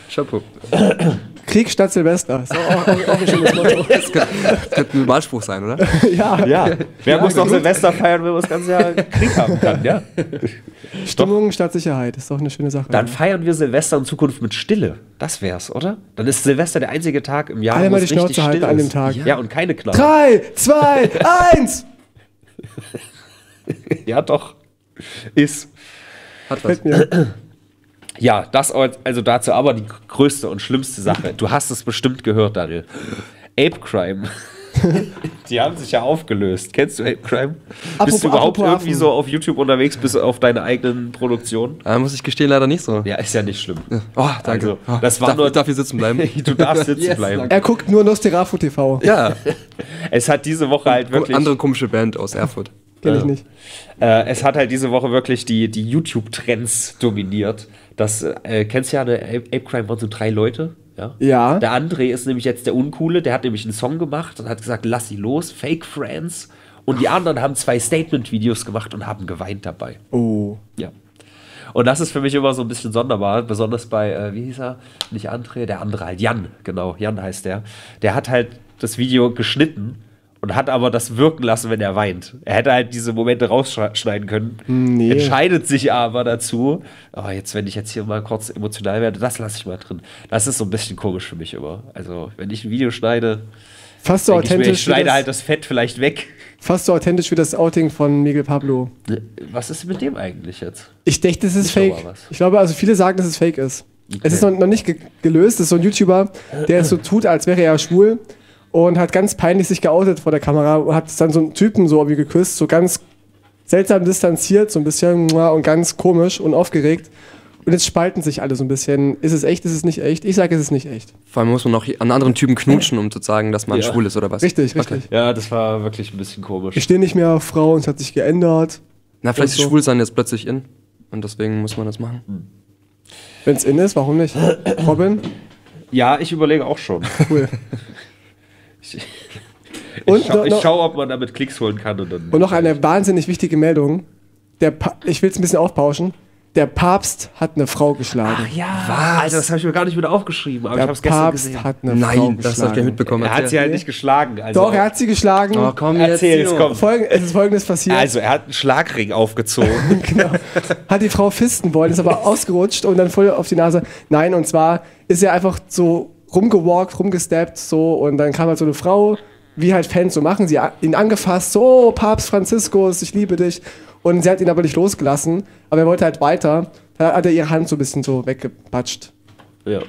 Chapeau. Krieg statt Silvester. Das ist auch, auch, auch ein schönes Motto. Das könnte ein Wahlspruch sein, oder? Ja. ja. Wer ja, muss noch Silvester feiern, wenn man das ganze Jahr Krieg haben kann, ja? Stimmung doch. Statt Sicherheit. Das ist doch eine schöne Sache. Dann feiern wir Silvester in Zukunft mit Stille. Das wär's, oder? Dann ist Silvester der einzige Tag im Jahr, alle wo es richtig still halten ist. An dem Tag. Ja, ja, und keine Knarre. Drei, zwei, eins! Ja, doch. Ist. Hat was. Ja, das also dazu aber die größte und schlimmste Sache. Du hast es bestimmt gehört, Daniel. Ape Crime. Die haben sich ja aufgelöst. Kennst du Ape Crime? Apropos, bist du überhaupt irgendwie so auf YouTube unterwegs, bis auf deine eigenen Produktionen? Da muss ich gestehen, leider nicht so. Ja, ist ja nicht schlimm. Ja. Oh, danke. Also, das war darf, nur, darf hier sitzen bleiben? Du darfst sitzen yes, bleiben. Danke. Er guckt nur Nosterafu T V. Ja. Es hat diese Woche halt wirklich... Andere komische Band aus Erfurt. Kenn ich nicht. Äh, es hat halt diese Woche wirklich die, die YouTube-Trends dominiert. Das äh, kennst du ja, eine Ape Crime waren so drei Leute. Ja? Ja. Der André ist nämlich jetzt der Uncoole, der hat nämlich einen Song gemacht und hat gesagt, lass sie los, Fake Friends. Und die anderen haben zwei Statement-Videos gemacht und haben geweint dabei. Oh. Ja. Und das ist für mich immer so ein bisschen sonderbar, besonders bei, äh, wie hieß er? Nicht André, der andere halt, Jan, genau, Jan heißt der. Der hat halt das Video geschnitten und hat aber das wirken lassen, wenn er weint. Er hätte halt diese Momente rausschneiden können, nee. Entscheidet sich aber dazu, oh, jetzt, wenn ich jetzt hier mal kurz emotional werde, das lasse ich mal drin. Das ist so ein bisschen komisch für mich immer. Also, wenn ich ein Video schneide, fast so authentisch ich, mir, ich schneide das, halt das Fett vielleicht weg. Fast so authentisch wie das Outing von Miguel Pablo. Was ist mit dem eigentlich jetzt? Ich dachte, es ist ich fake. Ich glaube, also viele sagen, dass es fake ist. Okay. Es ist noch, noch nicht ge gelöst. Es ist so ein YouTuber, der es so tut, als wäre er schwul und hat ganz peinlich sich geoutet vor der Kamera und hat dann so einen Typen so wie geküsst, so ganz seltsam distanziert, so ein bisschen und ganz komisch und aufgeregt. Und jetzt spalten sich alle so ein bisschen. Ist es echt, ist es nicht echt? Ich sage, es ist nicht echt. Vor allem muss man noch an anderen Typen knutschen, um zu sagen, dass man ja. schwul ist oder was. Richtig, richtig. Okay. Ja, das war wirklich ein bisschen komisch. Ich stehe nicht mehr auf Frauen, es hat sich geändert. Na, vielleicht ist so. Schwul sein jetzt plötzlich in. Und deswegen muss man das machen. Hm. Wenn es in ist, warum nicht? Robin? Ja, ich überlege auch schon. Cool. ich ich, ich schaue, schau, ob man damit Klicks holen kann. Und, dann und noch eine wahnsinnig wichtige Meldung. Der pa ich will es ein bisschen aufpauschen. Der Papst hat eine Frau geschlagen. Ach ja, was? Alter, das habe ich mir gar nicht wieder aufgeschrieben. Aber der ich hab's Papst gestern gesehen. hat eine Nein, Frau geschlagen. Nein, das habe ich ja mitbekommen. Er hat sie halt nicht geschlagen. Also Doch, er hat sie geschlagen. Oh, komm, erzähl es, komm. Folg es ist Folgendes passiert. Also, er hat einen Schlagring aufgezogen. Genau. Hat die Frau fisten wollen, ist aber ausgerutscht und dann voll auf die Nase. Nein, und zwar ist er einfach so rumgewalkt, rumgesteppt so und dann kam halt so eine Frau, wie halt Fans so machen, sie ihn angefasst, so, oh, Papst Franziskus, ich liebe dich. Und sie hat ihn aber nicht losgelassen, aber er wollte halt weiter. Da hat er ihre Hand so ein bisschen so weggepatscht. Ja.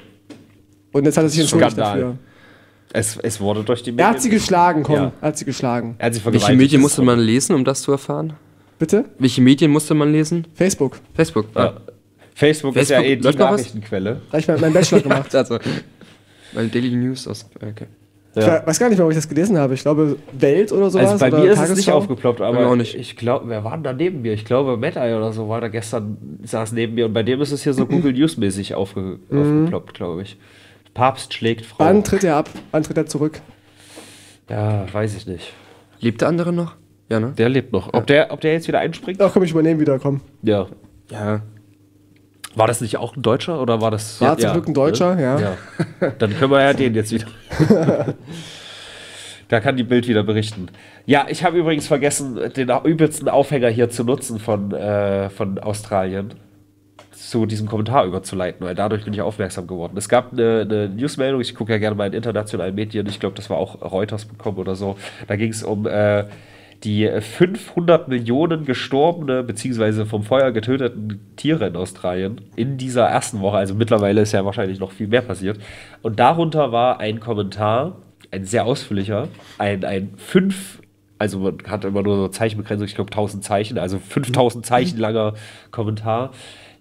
Und jetzt hat er sich entschuldigt dafür. Es, es wurde durch die Medien... Er hat sie geschlagen, komm. Ja. Er hat sie geschlagen. Er hat sie vergewaltigt. Welche Medien musste man lesen, um das zu erfahren? Bitte? Welche Medien musste man lesen? Facebook. Facebook, ja. Ja. Facebook, Facebook ist ja eh die Nachrichtenquelle. Da habe ich meinen Bachelor gemacht. Ja, also, mein Daily News aus... Okay. Ja. Ich weiß gar nicht mehr, wo ich das gelesen habe. Ich glaube, Welt oder sowas. Also bei mir ist es nicht aufgeploppt, aber auch nicht. Ich glaube, wer war denn da neben mir? Ich glaube, Matt-Eye oder so war da gestern, saß neben mir und bei dem ist es hier so Google News-mäßig aufge aufgeploppt, glaube ich. Papst schlägt Frau. Wann tritt er ab? Wann tritt er zurück? Ja, weiß ich nicht. Lebt der andere noch? Ja, ne? Der lebt noch. Ja. Ob, der, ob der jetzt wieder einspringt? Ach komm, ich übernehme wieder, komm. Ja. Ja. War das nicht auch ein Deutscher oder war das? War ja, zum Glück ein Deutscher, ne? Ja. Ja. Dann können wir ja den jetzt wieder. Da kann die Bild wieder berichten. Ja, ich habe übrigens vergessen, den übelsten Aufhänger hier zu nutzen von, äh, von Australien, zu diesem Kommentar überzuleiten, weil dadurch bin ich aufmerksam geworden. Es gab eine, eine Newsmeldung, ich gucke ja gerne mal in internationalen Medien, ich glaube, das war auch Reuters bekommen oder so. Da ging es um äh, die fünfhundert Millionen gestorbene bzw. vom Feuer getöteten Tiere in Australien in dieser ersten Woche, also mittlerweile ist ja wahrscheinlich noch viel mehr passiert. Und darunter war ein Kommentar, ein sehr ausführlicher, ein, ein fünf, also man hat immer nur so Zeichenbegrenzung, ich glaube tausend Zeichen, also fünftausend Zeichen langer Kommentar,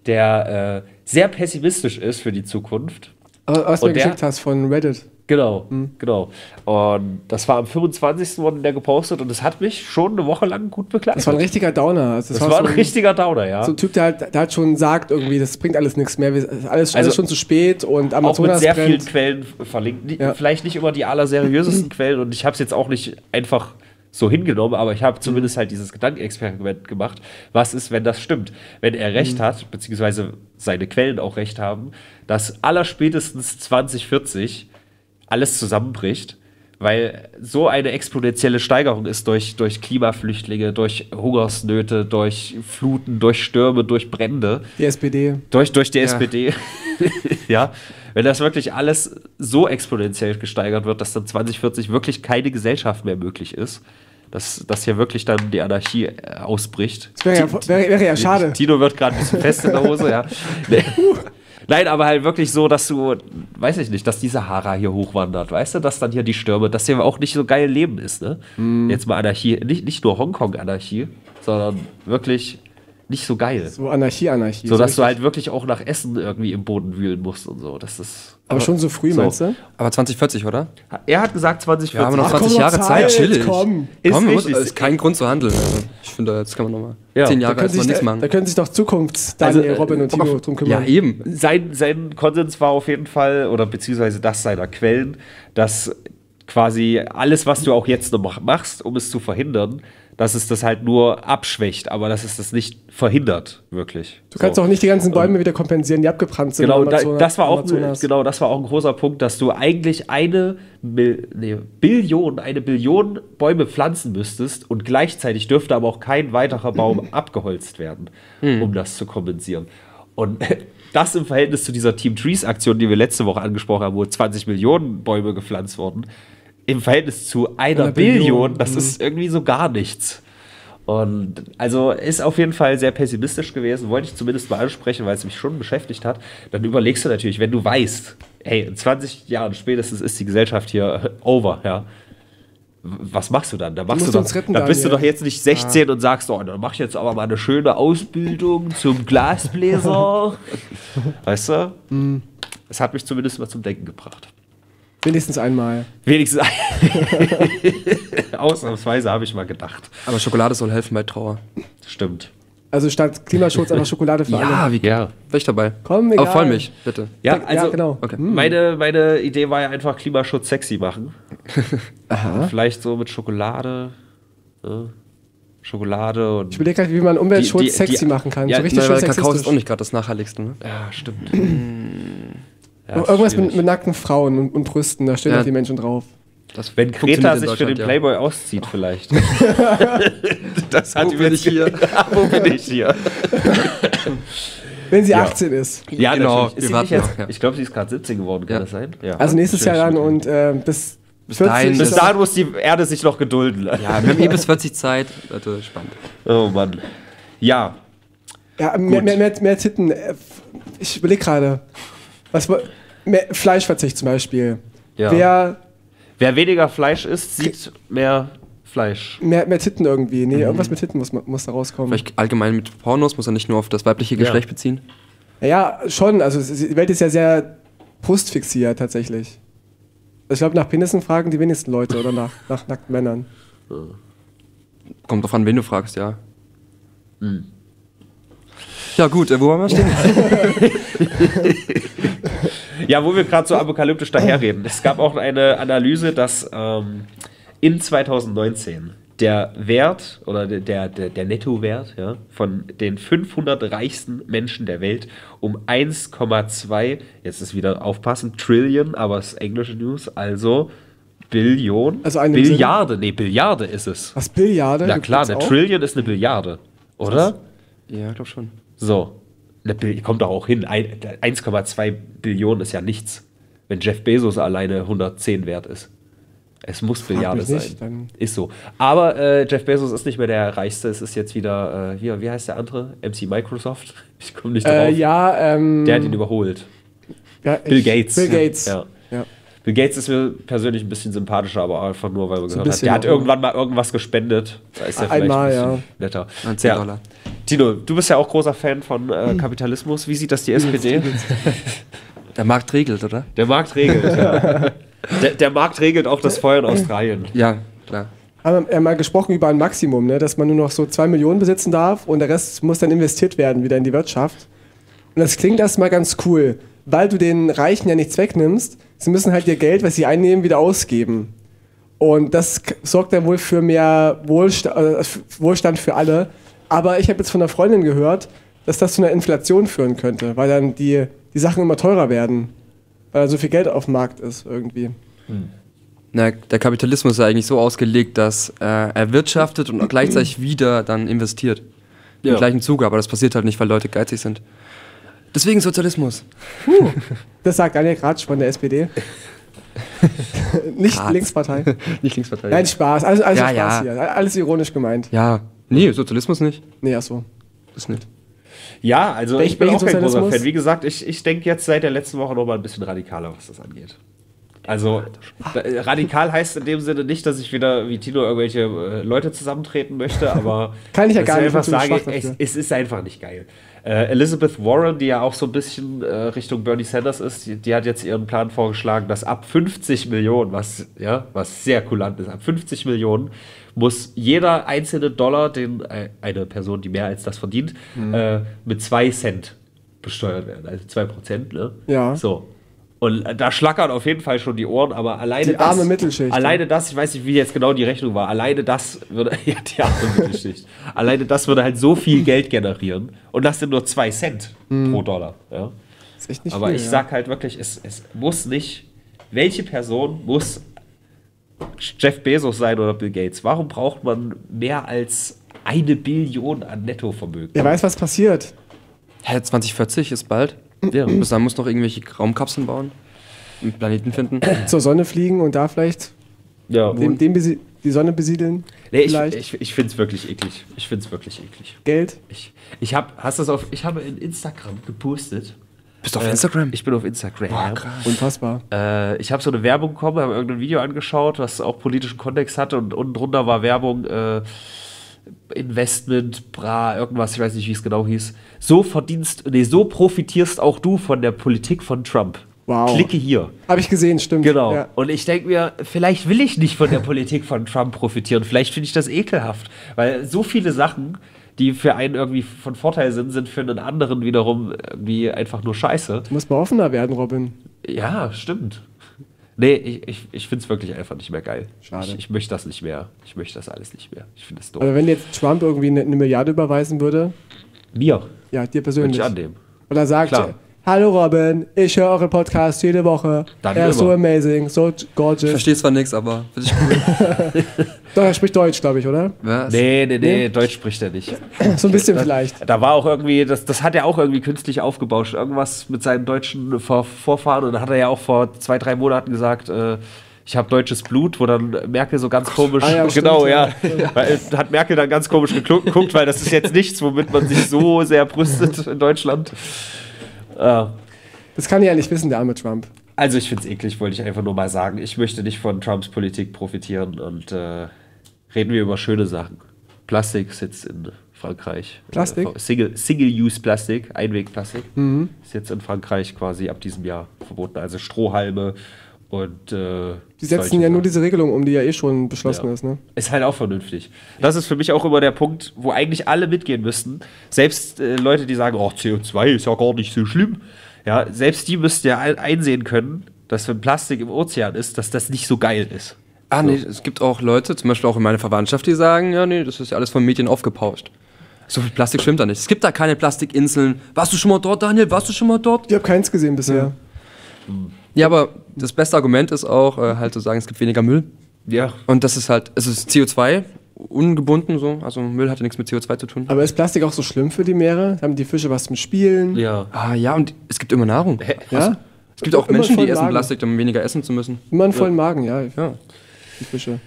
der äh, sehr pessimistisch ist für die Zukunft. Aber was du geschickt hast von Reddit. Genau, mhm. genau. Und das war am fünfundzwanzigsten wurde der gepostet und das hat mich schon eine Woche lang gut begleitet. Das war ein richtiger Downer. Also das, das war, war ein so richtiger Downer, ja. So ein Typ, der halt, der halt schon sagt irgendwie, das bringt alles nichts mehr, alles, alles also schon zu spät und Amazonas auch mit sehr brennt. Vielen Quellen verlinkt. Ja. Vielleicht nicht immer die allerseriösesten Quellen und ich habe es jetzt auch nicht einfach so hingenommen, aber ich habe zumindest halt dieses Gedankenexperiment gemacht. Was ist, wenn das stimmt? Wenn er recht mhm. hat, beziehungsweise seine Quellen auch recht haben, dass allerspätestens zwanzig vierzig alles zusammenbricht, weil so eine exponentielle Steigerung ist durch, durch Klimaflüchtlinge, durch Hungersnöte, durch Fluten, durch Stürme, durch Brände. Die S P D. Durch, durch die ja. S P D. Ja. Wenn das wirklich alles so exponentiell gesteigert wird, dass dann zwanzig vierzig wirklich keine Gesellschaft mehr möglich ist, dass, dass hier wirklich dann die Anarchie äh, ausbricht. Das wäre ja, wär, wär ja schade. Tino wird gerade ein bisschen fest in der Hose, ja. Nee. Nein, aber halt wirklich so, dass du, weiß ich nicht, dass die Sahara hier hochwandert, weißt du, dass dann hier die Stürme, dass hier auch nicht so geil Leben ist, ne? Mm. Jetzt mal Anarchie, nicht, nicht nur Hongkong-Anarchie, sondern wirklich nicht so geil. So Anarchie-Anarchie. So, dass so du halt wirklich auch nach Essen irgendwie im Boden wühlen musst und so. Das ist, aber, aber schon so früh, so. Meinst du? Aber zwanzig vierzig, oder? Er hat gesagt zwanzig vierzig. Wir haben noch zwanzig Ach, Jahre Zeit, Zeit. Chillig. Komm, ist, komm, muss, ist kein Grund zu handeln. Also. Ich finde, jetzt kann man nochmal ja. zehn Jahre erstmal nichts machen. Da können sich doch Zukunfts-Daniel, also, Robin und Tino drum kümmern. Ja, eben. Sein, sein Konsens war auf jeden Fall, oder beziehungsweise das seiner Quellen, dass quasi alles, was du auch jetzt noch machst, um es zu verhindern, dass es das halt nur abschwächt, aber dass es das nicht verhindert, wirklich. Du kannst doch so. nicht die ganzen Bäume ähm, wieder kompensieren, die abgebrannt sind. Genau, da, das war auch, genau, das war auch ein großer Punkt, dass du eigentlich eine Mil nee, Billion, eine Billion Bäume pflanzen müsstest und gleichzeitig dürfte aber auch kein weiterer Baum abgeholzt werden, um das zu kompensieren. Und das im Verhältnis zu dieser Team Trees-Aktion, die wir letzte Woche angesprochen haben, wo zwanzig Millionen Bäume gepflanzt wurden, im Verhältnis zu einer, einer Billion, Billion, das ist irgendwie so gar nichts. Und also ist auf jeden Fall sehr pessimistisch gewesen, wollte ich zumindest mal ansprechen, weil es mich schon beschäftigt hat. Dann überlegst du natürlich, wenn du weißt, hey, in zwanzig Jahren spätestens ist die Gesellschaft hier over, ja. Was machst du dann? Da machst du, du doch, retten, dann bist Daniel. du doch jetzt nicht sechzehn ah. und sagst, oh, dann mach ich jetzt aber mal eine schöne Ausbildung zum Glasbläser. Weißt du? Mm. Das hat mich zumindest mal zum Denken gebracht. Wenigstens einmal. Wenigstens einmal. Ausnahmsweise habe ich mal gedacht. Aber Schokolade soll helfen bei Trauer. Stimmt. Also statt Klimaschutz einfach Schokolade für alle. Ja, wie geil. Bin ich dabei. Komm, egal. Aber freue mich, bitte. Ja, also ja, genau. Okay. Meine, meine Idee war ja einfach Klimaschutz sexy machen. Aha. Vielleicht so mit Schokolade. Ne? Schokolade und... Ich überlege gleich, wie man Umweltschutz die, die, sexy die, machen kann. Ja, so richtig, na, schön Kakao ist auch nicht gerade das Nachhaltigste. Ne? Ja, stimmt. Ja, irgendwas mit, mit nackten Frauen und, und Brüsten, da stehen ja. halt die Menschen drauf. Das, wenn Greta sich für den Playboy ja. auszieht, vielleicht. das hat wo bin ich hier? Wo bin ich hier? Wenn sie ja. achtzehn ist. Ja, genau. Ist sie nicht jetzt, ich glaube, sie ist gerade siebzehn geworden, kann ja. das sein? Ja. Also nächstes Jahr dann und äh, bis vierzig. Bis dahin muss die Erde sich noch gedulden. Ja, wir haben eh bis vierzig Zeit. Leute, spannend. Oh Mann. Ja. Ja, mehr, mehr, mehr, mehr Titten. Ich überlege gerade. Was, mehr Fleischverzicht zum Beispiel. Ja. Wer, Wer weniger Fleisch isst, sieht mehr Fleisch. Mehr, mehr Titten irgendwie. Nee, mhm. irgendwas mit Titten muss, muss da rauskommen. Vielleicht allgemein mit Pornos, muss er nicht nur auf das weibliche Geschlecht ja. beziehen? Ja, schon. Also die Welt ist ja sehr brustfixiert tatsächlich. Ich glaube, nach Penissen fragen die wenigsten Leute oder nach, nach nackten Männern. Kommt drauf an, wen du fragst, ja. Mhm. Ja gut, wo wollen wir stehen? Ja, wo wir gerade so apokalyptisch daherreden. Es gab auch eine Analyse, dass ähm, in zweitausendneunzehn der Wert oder der, der, der Nettowert ja, von den fünfhundert reichsten Menschen der Welt um eins Komma zwei, jetzt ist wieder aufpassen, Trillion, aber das englische News, also Billion, also eine Billiarde, Sinn? nee, Billiarde ist es. Was, Billiarde? Na klar, eine Trillion ist eine Billiarde, oder? Ja, ich glaube schon. So, kommt doch auch hin. eins Komma zwei Billionen ist ja nichts, wenn Jeff Bezos alleine hundertzehn wert ist. Es muss Billiarde sein. Nicht, ist so. Aber äh, Jeff Bezos ist nicht mehr der Reichste. Es ist jetzt wieder, äh, hier, wie heißt der andere? M C Microsoft? Ich komme nicht drauf. Äh, ja, ähm, der hat ihn überholt. Ja, Bill Gates. Bill Gates. Ja. Ja. Bill Gates ist mir persönlich ein bisschen sympathischer, aber einfach nur, weil man so gehört hat. Der hat irgendwann mal irgendwas gespendet. Da ist er Einmal, vielleicht ein bisschen ja. netter. zehn Dollar. Tino, du bist ja auch großer Fan von äh, Kapitalismus. Wie sieht das die S P D? Der Markt regelt, oder? Der Markt regelt, ja. Der, der Markt regelt auch das Feuer in Australien. Ja, klar. Haben wir mal gesprochen über ein Maximum, ne? Dass man nur noch so zwei Millionen besitzen darf und der Rest muss dann investiert werden wieder in die Wirtschaft. Und das klingt erstmal ganz cool, weil du den Reichen ja nichts wegnimmst. Sie müssen halt ihr Geld, was sie einnehmen, wieder ausgeben. Und das sorgt dann wohl für mehr Wohlsta- äh, Wohlstand für alle. Aber ich habe jetzt von einer Freundin gehört, dass das zu einer Inflation führen könnte, weil dann die, die Sachen immer teurer werden, weil so viel Geld auf dem Markt ist irgendwie. Hm. Na, der Kapitalismus ist ja eigentlich so ausgelegt, dass äh, er wirtschaftet und gleichzeitig wieder dann investiert. Ja. Im gleichen Zuge, aber das passiert halt nicht, weil Leute geizig sind. Deswegen Sozialismus. Uh, das sagt Daniel Gracz von der S P D. Nicht Linkspartei. Nicht Linkspartei. Nein, Spaß. Also, also ja, Spaß ja. hier. Alles ironisch gemeint. Ja. Nee, Sozialismus nicht. Nee, achso. Das nicht. Ja, also ich bin auch kein großer Fan. Wie gesagt, ich, ich denke jetzt seit der letzten Woche noch mal ein bisschen radikaler, was das angeht. Also radikal heißt in dem Sinne nicht, dass ich wieder wie Tino irgendwelche äh, Leute zusammentreten möchte, aber kann ich ja gar nicht einfach sagen, es, es ist einfach nicht geil. Äh, Elizabeth Warren, die ja auch so ein bisschen äh, Richtung Bernie Sanders ist, die, die hat jetzt ihren Plan vorgeschlagen, dass ab fünfzig Millionen, was, ja, was sehr kulant ist, ab fünfzig Millionen muss jeder einzelne Dollar, den äh, eine Person, die mehr als das verdient, mhm. äh, mit zwei Cent besteuert werden, also zwei Prozent, ne? Ja. So. Und da schlackern auf jeden Fall schon die Ohren, aber alleine die das... Die arme Mittelschicht. Alleine das, ich weiß nicht, wie jetzt genau die Rechnung war, alleine das würde... Ja, die arme Mittelschicht. Alleine das würde halt so viel Geld generieren. Und das sind nur zwei Cent mm. pro Dollar. Ja. Das ist echt nicht aber viel, ich ja. sag halt wirklich, es, es muss nicht... Welche Person muss Jeff Bezos sein oder Bill Gates? Warum braucht man mehr als eine Billion an Nettovermögen? Wer weiß, was passiert. Hä, zwanzig vierzig ist bald. Ja, bis dann muss noch irgendwelche Raumkapseln bauen, einen Planeten finden. Zur Sonne fliegen und da vielleicht ja. dem, dem die Sonne besiedeln. Nee, ich, ich, ich finde es wirklich eklig. Ich finde es wirklich eklig. Geld? Ich, ich habe hab in Instagram gepostet. Bist du auf äh, Instagram? Ich bin auf Instagram. Boah, krass. Unfassbar. Äh, ich habe so eine Werbung bekommen, habe irgendein Video angeschaut, was auch politischen Kontext hatte und unten drunter war Werbung... Äh, Investment, bra, irgendwas, ich weiß nicht, wie es genau hieß. So verdienst, nee, so profitierst auch du von der Politik von Trump. Wow. Klicke hier. Habe ich gesehen, stimmt. Genau. Ja. Und ich denke mir, vielleicht will ich nicht von der Politik von Trump profitieren. Vielleicht finde ich das ekelhaft. Weil so viele Sachen, die für einen irgendwie von Vorteil sind, sind für einen anderen wiederum irgendwie einfach nur scheiße. Du musst mal offener werden, Robin. Ja, stimmt. Nee, ich, ich, ich finde es wirklich einfach nicht mehr geil. Schade. Ich, ich möchte das nicht mehr. Ich möchte das alles nicht mehr. Ich finde es doof. Aber wenn jetzt Trump irgendwie eine, eine Milliarde überweisen würde? Mir? Ja, dir persönlich. Würde ich annehmen. Oder sagt, klar. Hallo Robin, ich höre eure Podcasts jede Woche. Dann er immer. Ist so amazing, so gorgeous. Ich verstehe zwar nichts, aber finde ich cool. Doch, er spricht Deutsch, glaube ich, oder? Was? Nee, nee, nee, nee, Deutsch spricht er nicht. So ein bisschen das, vielleicht. Da war auch irgendwie, das, das hat er auch irgendwie künstlich aufgebauscht. Irgendwas mit seinen deutschen Vorfahren. Und da hat er ja auch vor zwei, drei Monaten gesagt, äh, ich habe deutsches Blut, wo dann Merkel so ganz komisch, ah, ja, genau, stimmt, ja, ja. Weil, hat Merkel dann ganz komisch geguckt, weil das ist jetzt nichts, womit man sich so sehr brüstet in Deutschland. Uh. Das kann ich ja nicht wissen, der arme Trump. Also ich finde es eklig, wollte ich einfach nur mal sagen. Ich möchte nicht von Trumps Politik profitieren und äh, reden wir über schöne Sachen. Plastik ist jetzt in Frankreich. Plastik? Single, Single-Use-Plastik, Einwegplastik, mhm. ist jetzt in Frankreich quasi ab diesem Jahr verboten. Also Strohhalme und... Äh, die setzen ja Sachen. Nur diese Regelung um, die ja eh schon beschlossen ja. ist. Ne? Ist halt auch vernünftig. Das ist für mich auch immer der Punkt, wo eigentlich alle mitgehen müssten. Selbst äh, Leute, die sagen, oh, C O zwei ist ja gar nicht so schlimm. Ja, selbst die müssten ja einsehen können, dass wenn Plastik im Ozean ist, dass das nicht so geil ist. Ah, so. Nee, es gibt auch Leute, zum Beispiel auch in meiner Verwandtschaft, die sagen, ja, nee, das ist ja alles von Medien aufgepauscht. So viel Plastik schwimmt da nicht. Es gibt da keine Plastikinseln. Warst du schon mal dort, Daniel? Warst du schon mal dort? Ich habe keins gesehen bisher. Hm. Ja, aber das beste Argument ist auch, äh, halt zu sagen, es gibt weniger Müll. Ja. Und das ist halt, es ist C O zwei, ungebunden so, also Müll hat ja nichts mit C O zwei zu tun. Aber ist Plastik auch so schlimm für die Meere? Haben die Fische was zum Spielen? Ja. Ah ja, und es gibt immer Nahrung. Hä? Ja? Es gibt auch immer Menschen, die essen Magen. Plastik, um weniger essen zu müssen. Immer einen vollen ja. Magen, ja. Ja. Die Fische.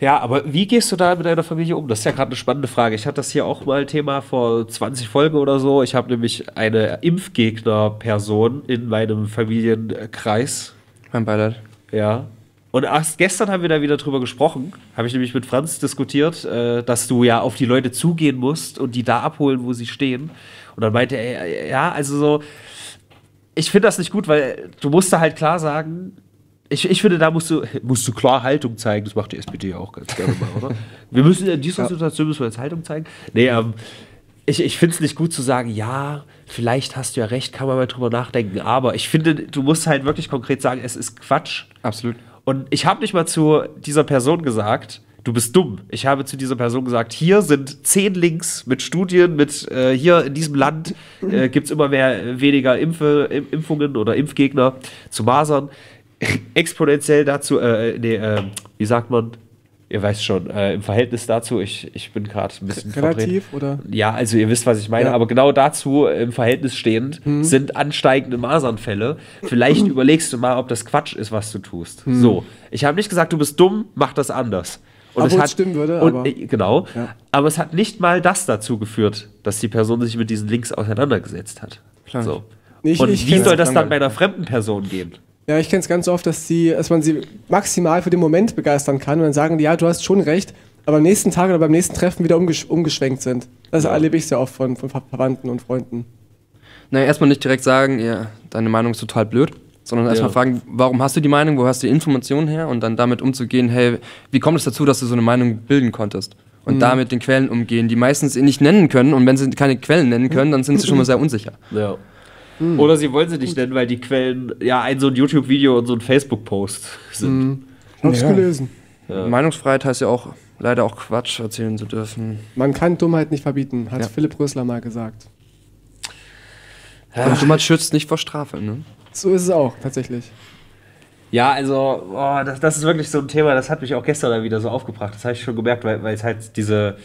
Ja, aber wie gehst du da mit deiner Familie um? Das ist ja gerade eine spannende Frage. Ich hatte das hier auch mal Thema vor zwanzig Folgen oder so. Ich habe nämlich eine Impfgegner-Person in meinem Familienkreis. Mein Beileid. Ja. Und erst gestern haben wir da wieder drüber gesprochen. Habe ich nämlich mit Franz diskutiert, äh, dass du ja auf die Leute zugehen musst und die da abholen, wo sie stehen. Und dann meinte er, ja, also so, ich finde das nicht gut, weil du musst da halt klar sagen, Ich, ich finde, da musst du, musst du klar Haltung zeigen. Das macht die S P D auch ganz gerne mal, oder? Wir müssen in dieser ja. Situation müssen wir jetzt Haltung zeigen. Nee, ähm, ich, ich finde es nicht gut zu sagen, ja, vielleicht hast du ja recht, kann man mal drüber nachdenken. Aber ich finde, du musst halt wirklich konkret sagen, es ist Quatsch. Absolut. Und ich habe nicht mal zu dieser Person gesagt, du bist dumm. Ich habe zu dieser Person gesagt, hier sind zehn Links mit Studien, mit äh, hier in diesem Land äh, gibt es immer mehr, weniger Impfe, Impfungen oder Impfgegner zu Masern. Exponentiell dazu, äh, nee, äh, wie sagt man, ihr weißt schon, äh, im Verhältnis dazu, ich, ich bin gerade ein bisschen relativ, oder? Ja, also ihr wisst, was ich meine, ja. aber genau dazu im Verhältnis stehend hm. sind ansteigende Masernfälle. Vielleicht überlegst du mal, ob das Quatsch ist, was du tust. Hm. So, ich habe nicht gesagt, du bist dumm, mach das anders. Und aber es hat, stimmen würde, und, aber. Äh, genau, ja. aber es hat nicht mal das dazu geführt, dass die Person sich mit diesen Links auseinandergesetzt hat. Klar. So. Nicht, und nicht, wie soll das dann bei einer fremden Person gehen? Ja, ich kenne es ganz oft, dass, die, dass man sie maximal für den Moment begeistern kann und dann sagen die, ja, du hast schon recht, aber am nächsten Tag oder beim nächsten Treffen wieder umgesch umgeschwenkt sind. Das ja. erlebe ich sehr oft von, von Ver Verwandten und Freunden. Naja, erstmal nicht direkt sagen, ja, deine Meinung ist total blöd, sondern erstmal ja. fragen, warum hast du die Meinung, wo hast du die Informationen her? Und dann damit umzugehen, hey, wie kommt es dazu, dass du so eine Meinung bilden konntest? Und mhm. damit den Quellen umgehen, die meistens nicht nennen können. Und wenn sie keine Quellen nennen können, dann sind sie schon mal sehr unsicher. Ja. Mhm. Oder sie wollen sie nicht nennen, weil die Quellen ja ein so ein YouTube-Video und so ein Facebook-Post sind. Mhm. Hab's ja. gelesen. Ja. Meinungsfreiheit heißt ja auch, leider auch Quatsch erzählen zu dürfen. Man kann Dummheit nicht verbieten, hat ja. Philipp Rösler mal gesagt. Ja. Und Dummheit schützt nicht vor Strafe, ne? So ist es auch, tatsächlich. Ja, also, oh, das, das ist wirklich so ein Thema, das hat mich auch gestern dann wieder so aufgebracht. Das habe ich schon gemerkt, weil, weil es halt diese,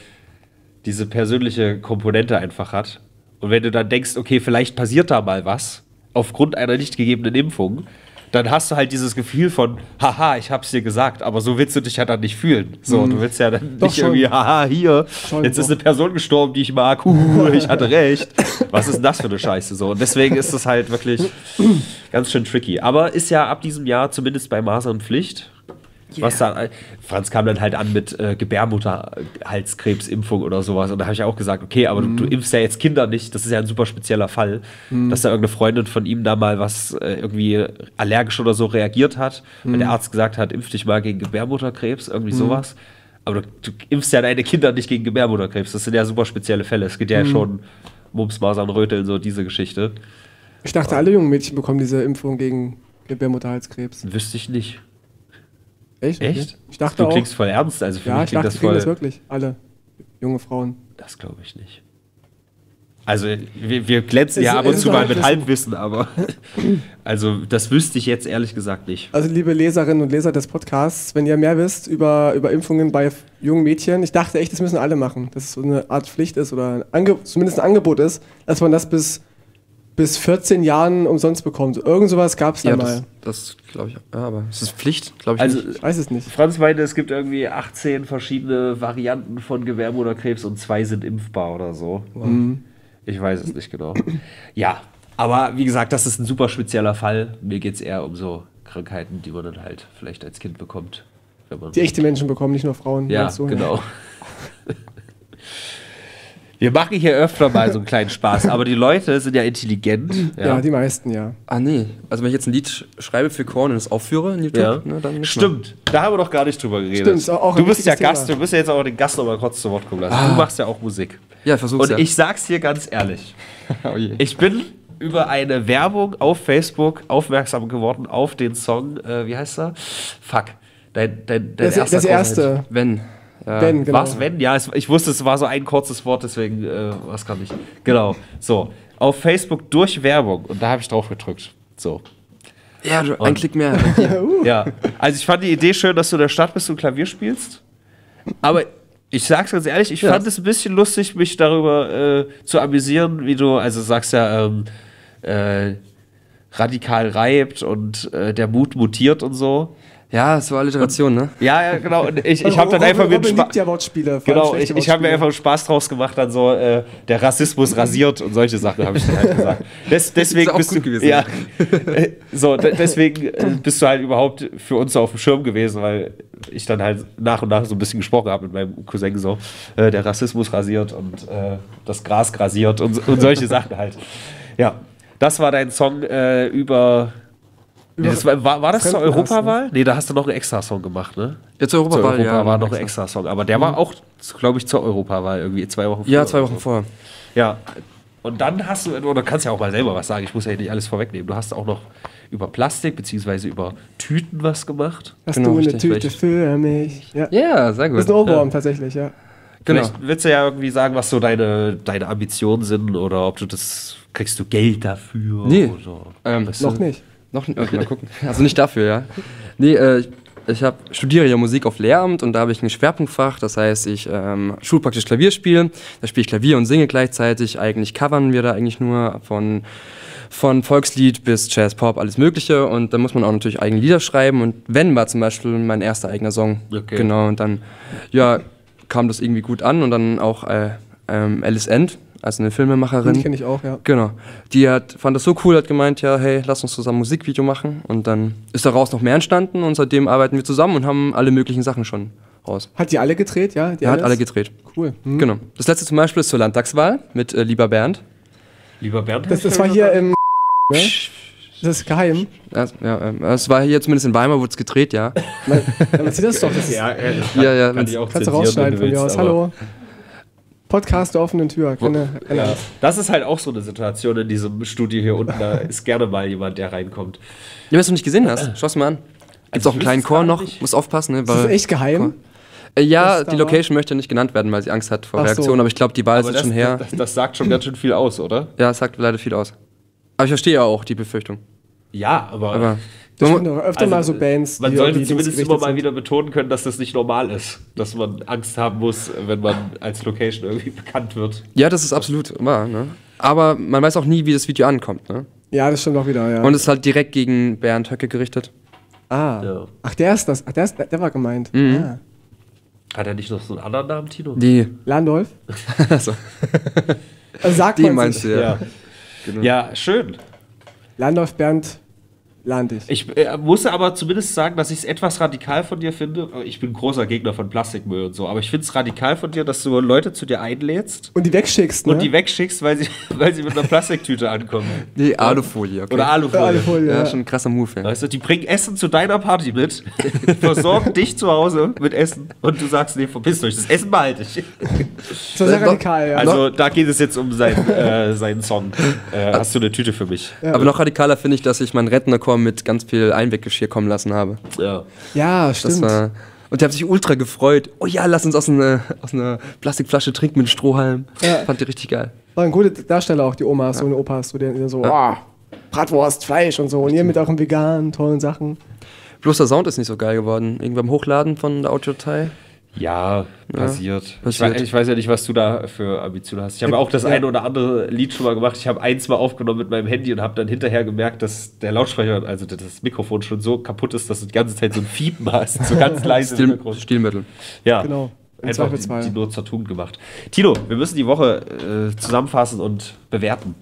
diese persönliche Komponente einfach hat. Und wenn du dann denkst, okay, vielleicht passiert da mal was, aufgrund einer nicht gegebenen Impfung, dann hast du halt dieses Gefühl von, haha, ich hab's dir gesagt, aber so willst du dich ja dann nicht fühlen. So, mhm. du willst ja dann doch nicht schon. irgendwie, haha, hier, schon jetzt doch. ist eine Person gestorben, die ich mag, uh, ich hatte recht. Was ist denn das für eine Scheiße? So, und deswegen ist das halt wirklich ganz schön tricky. Aber ist ja ab diesem Jahr zumindest bei Masern Pflicht. Yeah. Was dann, Franz kam dann halt an mit äh, Gebärmutterhalskrebsimpfung oder sowas. Und da habe ich auch gesagt, okay, aber mm. du, du impfst ja jetzt Kinder nicht. Das ist ja ein super spezieller Fall, mm. dass da irgendeine Freundin von ihm da mal was äh, irgendwie allergisch oder so reagiert hat. Mm. Weil der Arzt gesagt hat, impf dich mal gegen Gebärmutterkrebs, irgendwie mm. sowas. Aber du, du impfst ja deine Kinder nicht gegen Gebärmutterkrebs. Das sind ja super spezielle Fälle. Es geht ja mm. schon Mumps, Masern, Röteln, so diese Geschichte. Ich dachte, aber alle jungen Mädchen bekommen diese Impfung gegen Gebärmutterhalskrebs. Wüsste ich nicht. Echt? Echt? Ich dachte auch. Du klingst voll ernst, also für ja, mich klingt das voll. Ja, ich dachte, das wirklich, alle junge Frauen. Das glaube ich nicht. Also wir, wir glänzen es, ja ab und zu mal mit Halbwissen, aber also das wüsste ich jetzt ehrlich gesagt nicht. Also liebe Leserinnen und Leser des Podcasts, wenn ihr mehr wisst über, über Impfungen bei jungen Mädchen, ich dachte echt, das müssen alle machen, dass es so eine Art Pflicht ist oder ein zumindest ein Angebot ist, dass man das bis, bis vierzehn Jahren umsonst bekommt. Irgend sowas gab es da ja, mal. Das, das glaube ich, ja, aber ist das Pflicht? Glaube ich also, nicht. Ich weiß es nicht. Franz meinte, es gibt irgendwie achtzehn verschiedene Varianten von Gebärmutterkrebs und zwei sind impfbar oder so. Mhm. Ich weiß es nicht genau. Ja, aber wie gesagt, das ist ein super spezieller Fall. Mir geht es eher um so Krankheiten, die man dann halt vielleicht als Kind bekommt. Wenn man die echte Menschen bekommen, nicht nur Frauen. Ja, so. Genau. Wir machen hier öfter mal so einen kleinen Spaß, aber die Leute sind ja intelligent. Ja, ja die meisten, ja. Ah, nee. Also, wenn ich jetzt ein Lied schreibe für Korn und es aufführe in YouTube, ja. ne, dann. Stimmt, mal. Da haben wir doch gar nicht drüber geredet. Stimmt, auch du bist ja Thema. Gast, du bist ja jetzt auch den Gast nochmal kurz zu Wort kommen lassen. Ah. Du machst ja auch Musik. Ja, ich versuch's. Und ja. ich sag's hier ganz ehrlich: oh je. Ich bin über eine Werbung auf Facebook aufmerksam geworden auf den Song, äh, wie heißt er? Fuck. Dein, dein, dein das erster das erste. Wenn. Ja. Wenn, genau. Was, wenn? Ja, es, ich wusste, es war so ein kurzes Wort, deswegen äh, war es gar nicht. Genau, so. Auf Facebook durch Werbung. Und da habe ich drauf gedrückt. So. Ja, du, ein Klick mehr. ja. Also ich fand die Idee schön, dass du in der Stadt bist und Klavier spielst. Aber ich sag's ganz ehrlich, ich ja. fand es ein bisschen lustig, mich darüber äh, zu amüsieren, wie du, also sagst ja, ähm, äh, radikal reibt und äh, der Mut mutiert und so. Ja, es war Alliteration, ne? Ja, ja, genau. Und ich ich habe dann einfach mir Spaß. Ja, Wortspiele. Genau, ich, ich habe mir einfach Spaß draus gemacht, dann so äh, der Rassismus rasiert und solche Sachen habe ich dann halt gesagt. Des, deswegen bist du gewesen. Ja, so, deswegen bist du halt überhaupt für uns auf dem Schirm gewesen, weil ich dann halt nach und nach so ein bisschen gesprochen habe mit meinem Cousin so, äh, der Rassismus rasiert und äh, das Gras grasiert und, und solche Sachen halt. Ja, das war dein Song äh, über. Nee, das war, war das zur Europawahl? Ne? Nee, da hast du noch einen Extra-Song gemacht, ne? Ja, zur Europawahl, Europa ja. war noch ein Extra-Song, aber der mhm. war auch, glaube ich, zur Europawahl irgendwie zwei Wochen vorher. Ja, zwei Wochen so. vorher. Ja, und dann hast du, oder kannst ja auch mal selber was sagen, ich muss ja nicht alles vorwegnehmen, du hast auch noch über Plastik, beziehungsweise über Tüten was gemacht. Hast genau, du eine richtig, Tüte für mich? Ja. ja, sehr gut. Das ist ein Ohrwurm ja. tatsächlich, ja. Genau. Vielleicht willst du ja irgendwie sagen, was so deine, deine Ambitionen sind, oder ob du das, kriegst du Geld dafür? Nee, oder, ähm, weißt du, noch nicht. Noch okay, mal gucken. Also nicht dafür, ja. Nee, äh, ich, ich hab, studiere ja Musik auf Lehramt und da habe ich ein Schwerpunktfach. Das heißt, ich ähm, schulpraktisch Klavier spiele. Da spiele ich Klavier und singe gleichzeitig. Eigentlich covern wir da eigentlich nur von, von Volkslied bis Jazz, Pop, alles Mögliche. Und da muss man auch natürlich eigene Lieder schreiben. Und Wenn war zum Beispiel mein erster eigener Song. Okay. Genau, und dann ja, kam das irgendwie gut an und dann auch äh, ähm, Alice End. also eine Filmemacherin. Die kenne ich auch, ja. Genau. Die hat, fand das so cool, hat gemeint, ja, hey, lass uns zusammen ein Musikvideo machen. Und dann ist daraus noch mehr entstanden und seitdem arbeiten wir zusammen und haben alle möglichen Sachen schon raus. Hat die alle gedreht, ja? Die ja, hat alle gedreht. Cool. Mhm. Genau. Das letzte zum Beispiel ist zur Landtagswahl mit äh, Lieber Bernd. Lieber Bernd? Das, das war hier im... Ne? Das ist geheim. Das, ja, das war hier zumindest in Weimar, wurde es gedreht, ja. Man, man sieht das doch. Das ja, ja, kann, ja, ja. Kann ich auch kannst du rausschneiden von mir aus. Hallo. Podcast der offenen Tür. Keine, ja. Das ist halt auch so eine Situation in diesem Studio hier unten. Da ist gerne mal jemand, der reinkommt. Ja, wenn du es noch nicht gesehen hast, schau's mal an. Gibt's also auch einen kleinen Chor noch, musst aufpassen. Ne, weil ist das echt geheim? Äh, ja, die Location war? möchte nicht genannt werden, weil sie Angst hat vor Ach Reaktionen. So. Aber ich glaube, die Wahl ist das, schon her. Das, das sagt schon ganz schön viel aus, oder? Ja, es sagt leider viel aus. Aber ich verstehe ja auch die Befürchtung. Ja, aber... aber das man, öfter also, mal so Bands, man die sollte die zumindest immer mal sind. wieder betonen können, dass das nicht normal ist. Dass man Angst haben muss, wenn man als Location irgendwie bekannt wird. Ja, das ist absolut wahr. Ne? Aber man weiß auch nie, wie das Video ankommt. Ne? Ja, das stimmt auch wieder. Ja. Und es ist halt direkt gegen Bernd Höcke gerichtet. Ah. Ja. Ach, der ist das. Ach, der, ist, der war gemeint. Mhm. Ah. Hat er nicht noch so einen anderen Namen, Tino? Die. Landolf? Also, sagt man meinst du, ja. Ja. Genau. Ja, schön. Landolf Bernd... Landig. Ich äh, muss aber zumindest sagen, dass ich es etwas radikal von dir finde. Ich bin großer Gegner von Plastikmüll und so, aber ich finde es radikal von dir, dass du Leute zu dir einlädst. Und die wegschickst, ne? Und die wegschickst, weil sie, weil sie mit einer Plastiktüte ankommen. Nee, Alufolie. Okay. Oder Alufolie. Alufolie ja, ja, schon ein krasser Move. Ja. Weißt du, die bringen Essen zu deiner Party mit, versorgen dich zu Hause mit Essen und du sagst, nee, verpisst euch, das Essen behalte ich. Das ist ja radikal, ja. Also da geht es jetzt um seinen, äh, seinen Song. Äh, hast du eine Tüte für mich? Ja. Aber noch radikaler finde ich, dass ich meinen Rentnerkorb mit ganz viel Einweggeschirr kommen lassen habe. Ja, ja stimmt. Das war, und der hat sich ultra gefreut. Oh ja, lass uns aus einer, aus einer Plastikflasche trinken mit Strohhalm. Ja. Fand die richtig geil. War ein guter Darsteller auch, die Omas ja. und Opas, so, die so ja. oh, Bratwurst, Fleisch und so. Und ihr mit euren veganen, tollen Sachen. Bloß der Sound ist nicht so geil geworden. Irgendwann beim Hochladen von der Audiodatei. Ja, passiert. Ja, passiert. Ich, ich weiß ja nicht, was du da für Ambitionen hast. Ich habe auch das ja. eine oder andere Lied schon mal gemacht. Ich habe eins mal aufgenommen mit meinem Handy und habe dann hinterher gemerkt, dass der Lautsprecher, also das Mikrofon schon so kaputt ist, dass du die ganze Zeit so ein Fiepen hast. So ganz leise. Stil, Stilmittel. Ja, genau. Einfach die, die nur zur Tugend gemacht. Tino, wir müssen die Woche äh, zusammenfassen und bewerten.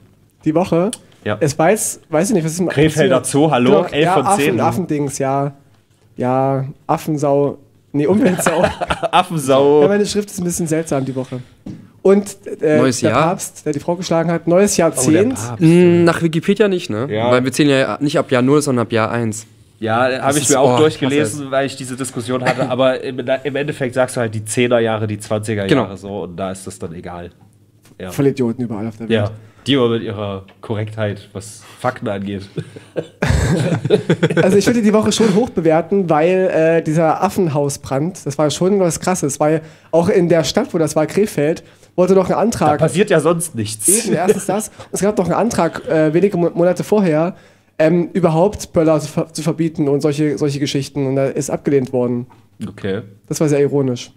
Die Woche? Ja. Es weiß, weiß ich nicht, was ist ein Krefelder Zoo, hallo, genau, elf ja, von zehn. Affen, Affendings, ja. Ja, Affensau. Nee, Umweltsau. Affensau. Ja, meine Schrift ist ein bisschen seltsam die Woche. Und äh, neues der Jahr? Papst, der die Frau geschlagen hat, neues Jahrzehnt. Oh, mm, nach Wikipedia nicht, ne? Ja. Weil wir zählen ja nicht ab Jahr null, sondern ab Jahr eins. Ja, habe ich mir auch oh, durchgelesen, krass, weil ich diese Diskussion hatte. Aber im, im Endeffekt sagst du halt die zehner Jahre, die zwanziger Jahre genau. so. Und da ist das dann egal. Ja. Voll Idioten überall auf der Welt. Ja. Die aber mit ihrer Korrektheit, was Fakten angeht. Also ich würde die Woche schon hoch bewerten, weil äh, dieser Affenhausbrand, das war schon was Krasses, weil auch in der Stadt, wo das war, Krefeld, wurde noch ein Antrag... Da passiert ja sonst nichts. Eben, erstens das. Und es gab noch einen Antrag äh, wenige Monate vorher, ähm, überhaupt Böller zu, ver zu verbieten und solche, solche Geschichten. Und da ist abgelehnt worden. Okay. Das war sehr ironisch.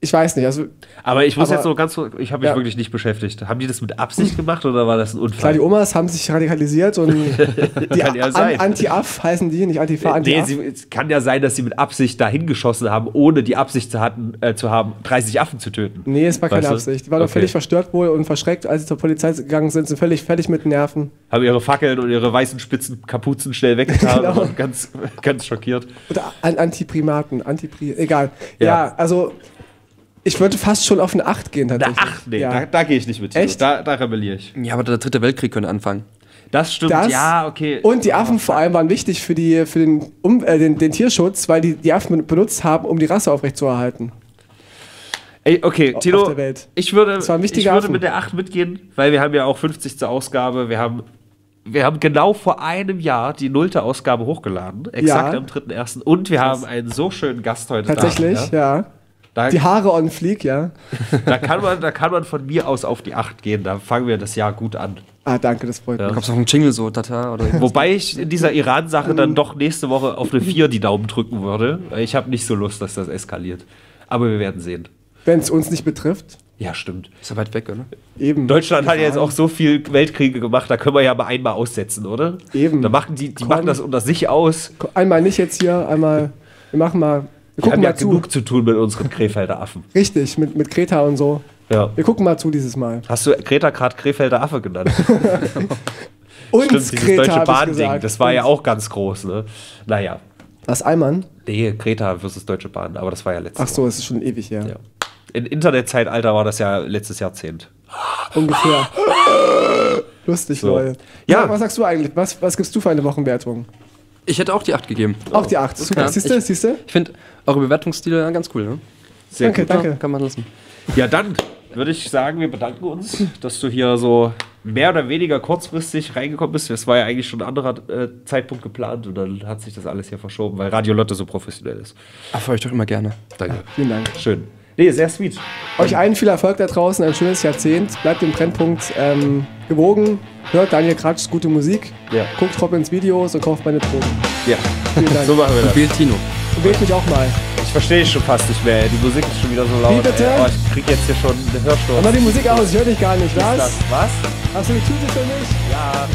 Ich weiß nicht, also... Aber ich muss aber, jetzt so ganz... Ich habe mich ja. wirklich nicht beschäftigt. Haben die das mit Absicht gemacht oder war das ein Unfall? Klar, die Omas haben sich radikalisiert und die kann ja sein. Anti-Af heißen die, nicht Antifa, Anti-Af. Nee, es kann ja sein, dass sie mit Absicht dahin geschossen haben, ohne die Absicht zu, hatten, äh, zu haben, dreißig Affen zu töten. Nee, es war weißt keine du? Absicht. Die waren okay. doch völlig verstört wohl und verschreckt, als sie zur Polizei gegangen sind, sind völlig fertig mit Nerven. Haben ihre Fackeln und ihre weißen spitzen Kapuzen schnell weggetan genau. und ganz, ganz schockiert. Oder an Antiprimaten, Antipri... Egal. Ja, ja also... Ich würde fast schon auf eine acht gehen, tatsächlich. Eine acht? Nee, ja. da, da gehe ich nicht mit. Echt? Da, da rebelliere ich. Ja, aber der dritte Weltkrieg könnte anfangen. Das stimmt, das, ja, okay. Und die Affen vor allem waren wichtig für, die, für den, um, äh, den, den Tierschutz, weil die die Affen benutzt haben, um die Rasse aufrechtzuerhalten. Ey, okay, Tino, ich würde, ich würde mit der acht mitgehen, weil wir haben ja auch fünfzigste Ausgabe, wir haben... Wir haben genau vor einem Jahr die nullte Ausgabe hochgeladen, exakt ja. am dritten ersten Und wir haben einen so schönen Gast heute da. Tatsächlich, Abend, ja. ja. Da, die Haare on fleek, ja. Da kann, man, da kann man von mir aus auf die acht gehen, da fangen wir das Jahr gut an. Ah, danke, das freut mich. Da gab es auch einen Jingle so, Tata. Oder wobei ich in dieser Iran-Sache dann doch nächste Woche auf eine vier die Daumen drücken würde. Ich habe nicht so Lust, dass das eskaliert. Aber wir werden sehen. Wenn es uns nicht betrifft. Ja, stimmt. Ist ja weit weg, oder? Eben. Deutschland Iran. hat ja jetzt auch so viel Weltkriege gemacht, da können wir ja mal einmal aussetzen, oder? Eben. Da machen die, die machen das unter sich aus. Einmal nicht jetzt hier, einmal, wir machen mal... Wir haben ja zu. genug zu tun mit unseren Krefelder Affen. Richtig, mit, mit Greta und so. Ja. Wir gucken mal zu dieses Mal. Hast du Greta gerade Krefelder Affe genannt? Uns stimmt, dieses Greta Deutsche Bahn-Ding, das war uns. Ja auch ganz groß, ne? Naja. Was, Eimann? Nee, Greta versus Deutsche Bahn, aber das war ja letztes Jahr. Ach so, es ist schon ewig her. Ja. Im Internetzeitalter war das ja letztes Jahrzehnt. Ungefähr. Lustig, so. Leute. Ja. Ja, was sagst du eigentlich? Was, was gibst du für eine Wochenwertung? Ich hätte auch die acht gegeben. Auch die acht, super. Ja. Siehst du, siehst du? Ich finde eure Bewertungsstile ganz cool, ne? Sehr danke, gut. Danke. Ja, kann man lassen. Ja, dann würde ich sagen, wir bedanken uns, dass du hier so mehr oder weniger kurzfristig reingekommen bist. Das war ja eigentlich schon ein anderer äh, Zeitpunkt geplant und dann hat sich das alles hier verschoben, weil Radio Lotte so professionell ist. Ach, für euch doch immer gerne. Danke. Ja, vielen Dank. Schön. Nee, sehr sweet. Euch allen viel Erfolg da draußen, ein schönes Jahrzehnt. Bleibt im Brennpunkt ähm, gewogen. Hört Daniel Gracz, gute Musik. Ja. Guckt Robins Videos und kauft meine Drogen. Ja, vielen Dank. So machen wir das. Und wählt Tino. Und wählt mich auch mal. Ich verstehe schon fast nicht mehr. Die Musik ist schon wieder so laut. Wie bitte? Oh, ich krieg jetzt hier schon eine Hörsturz. Aber die Musik aus, ich höre dich gar nicht. Was? Was? Hast du die Tüte für mich? Ja.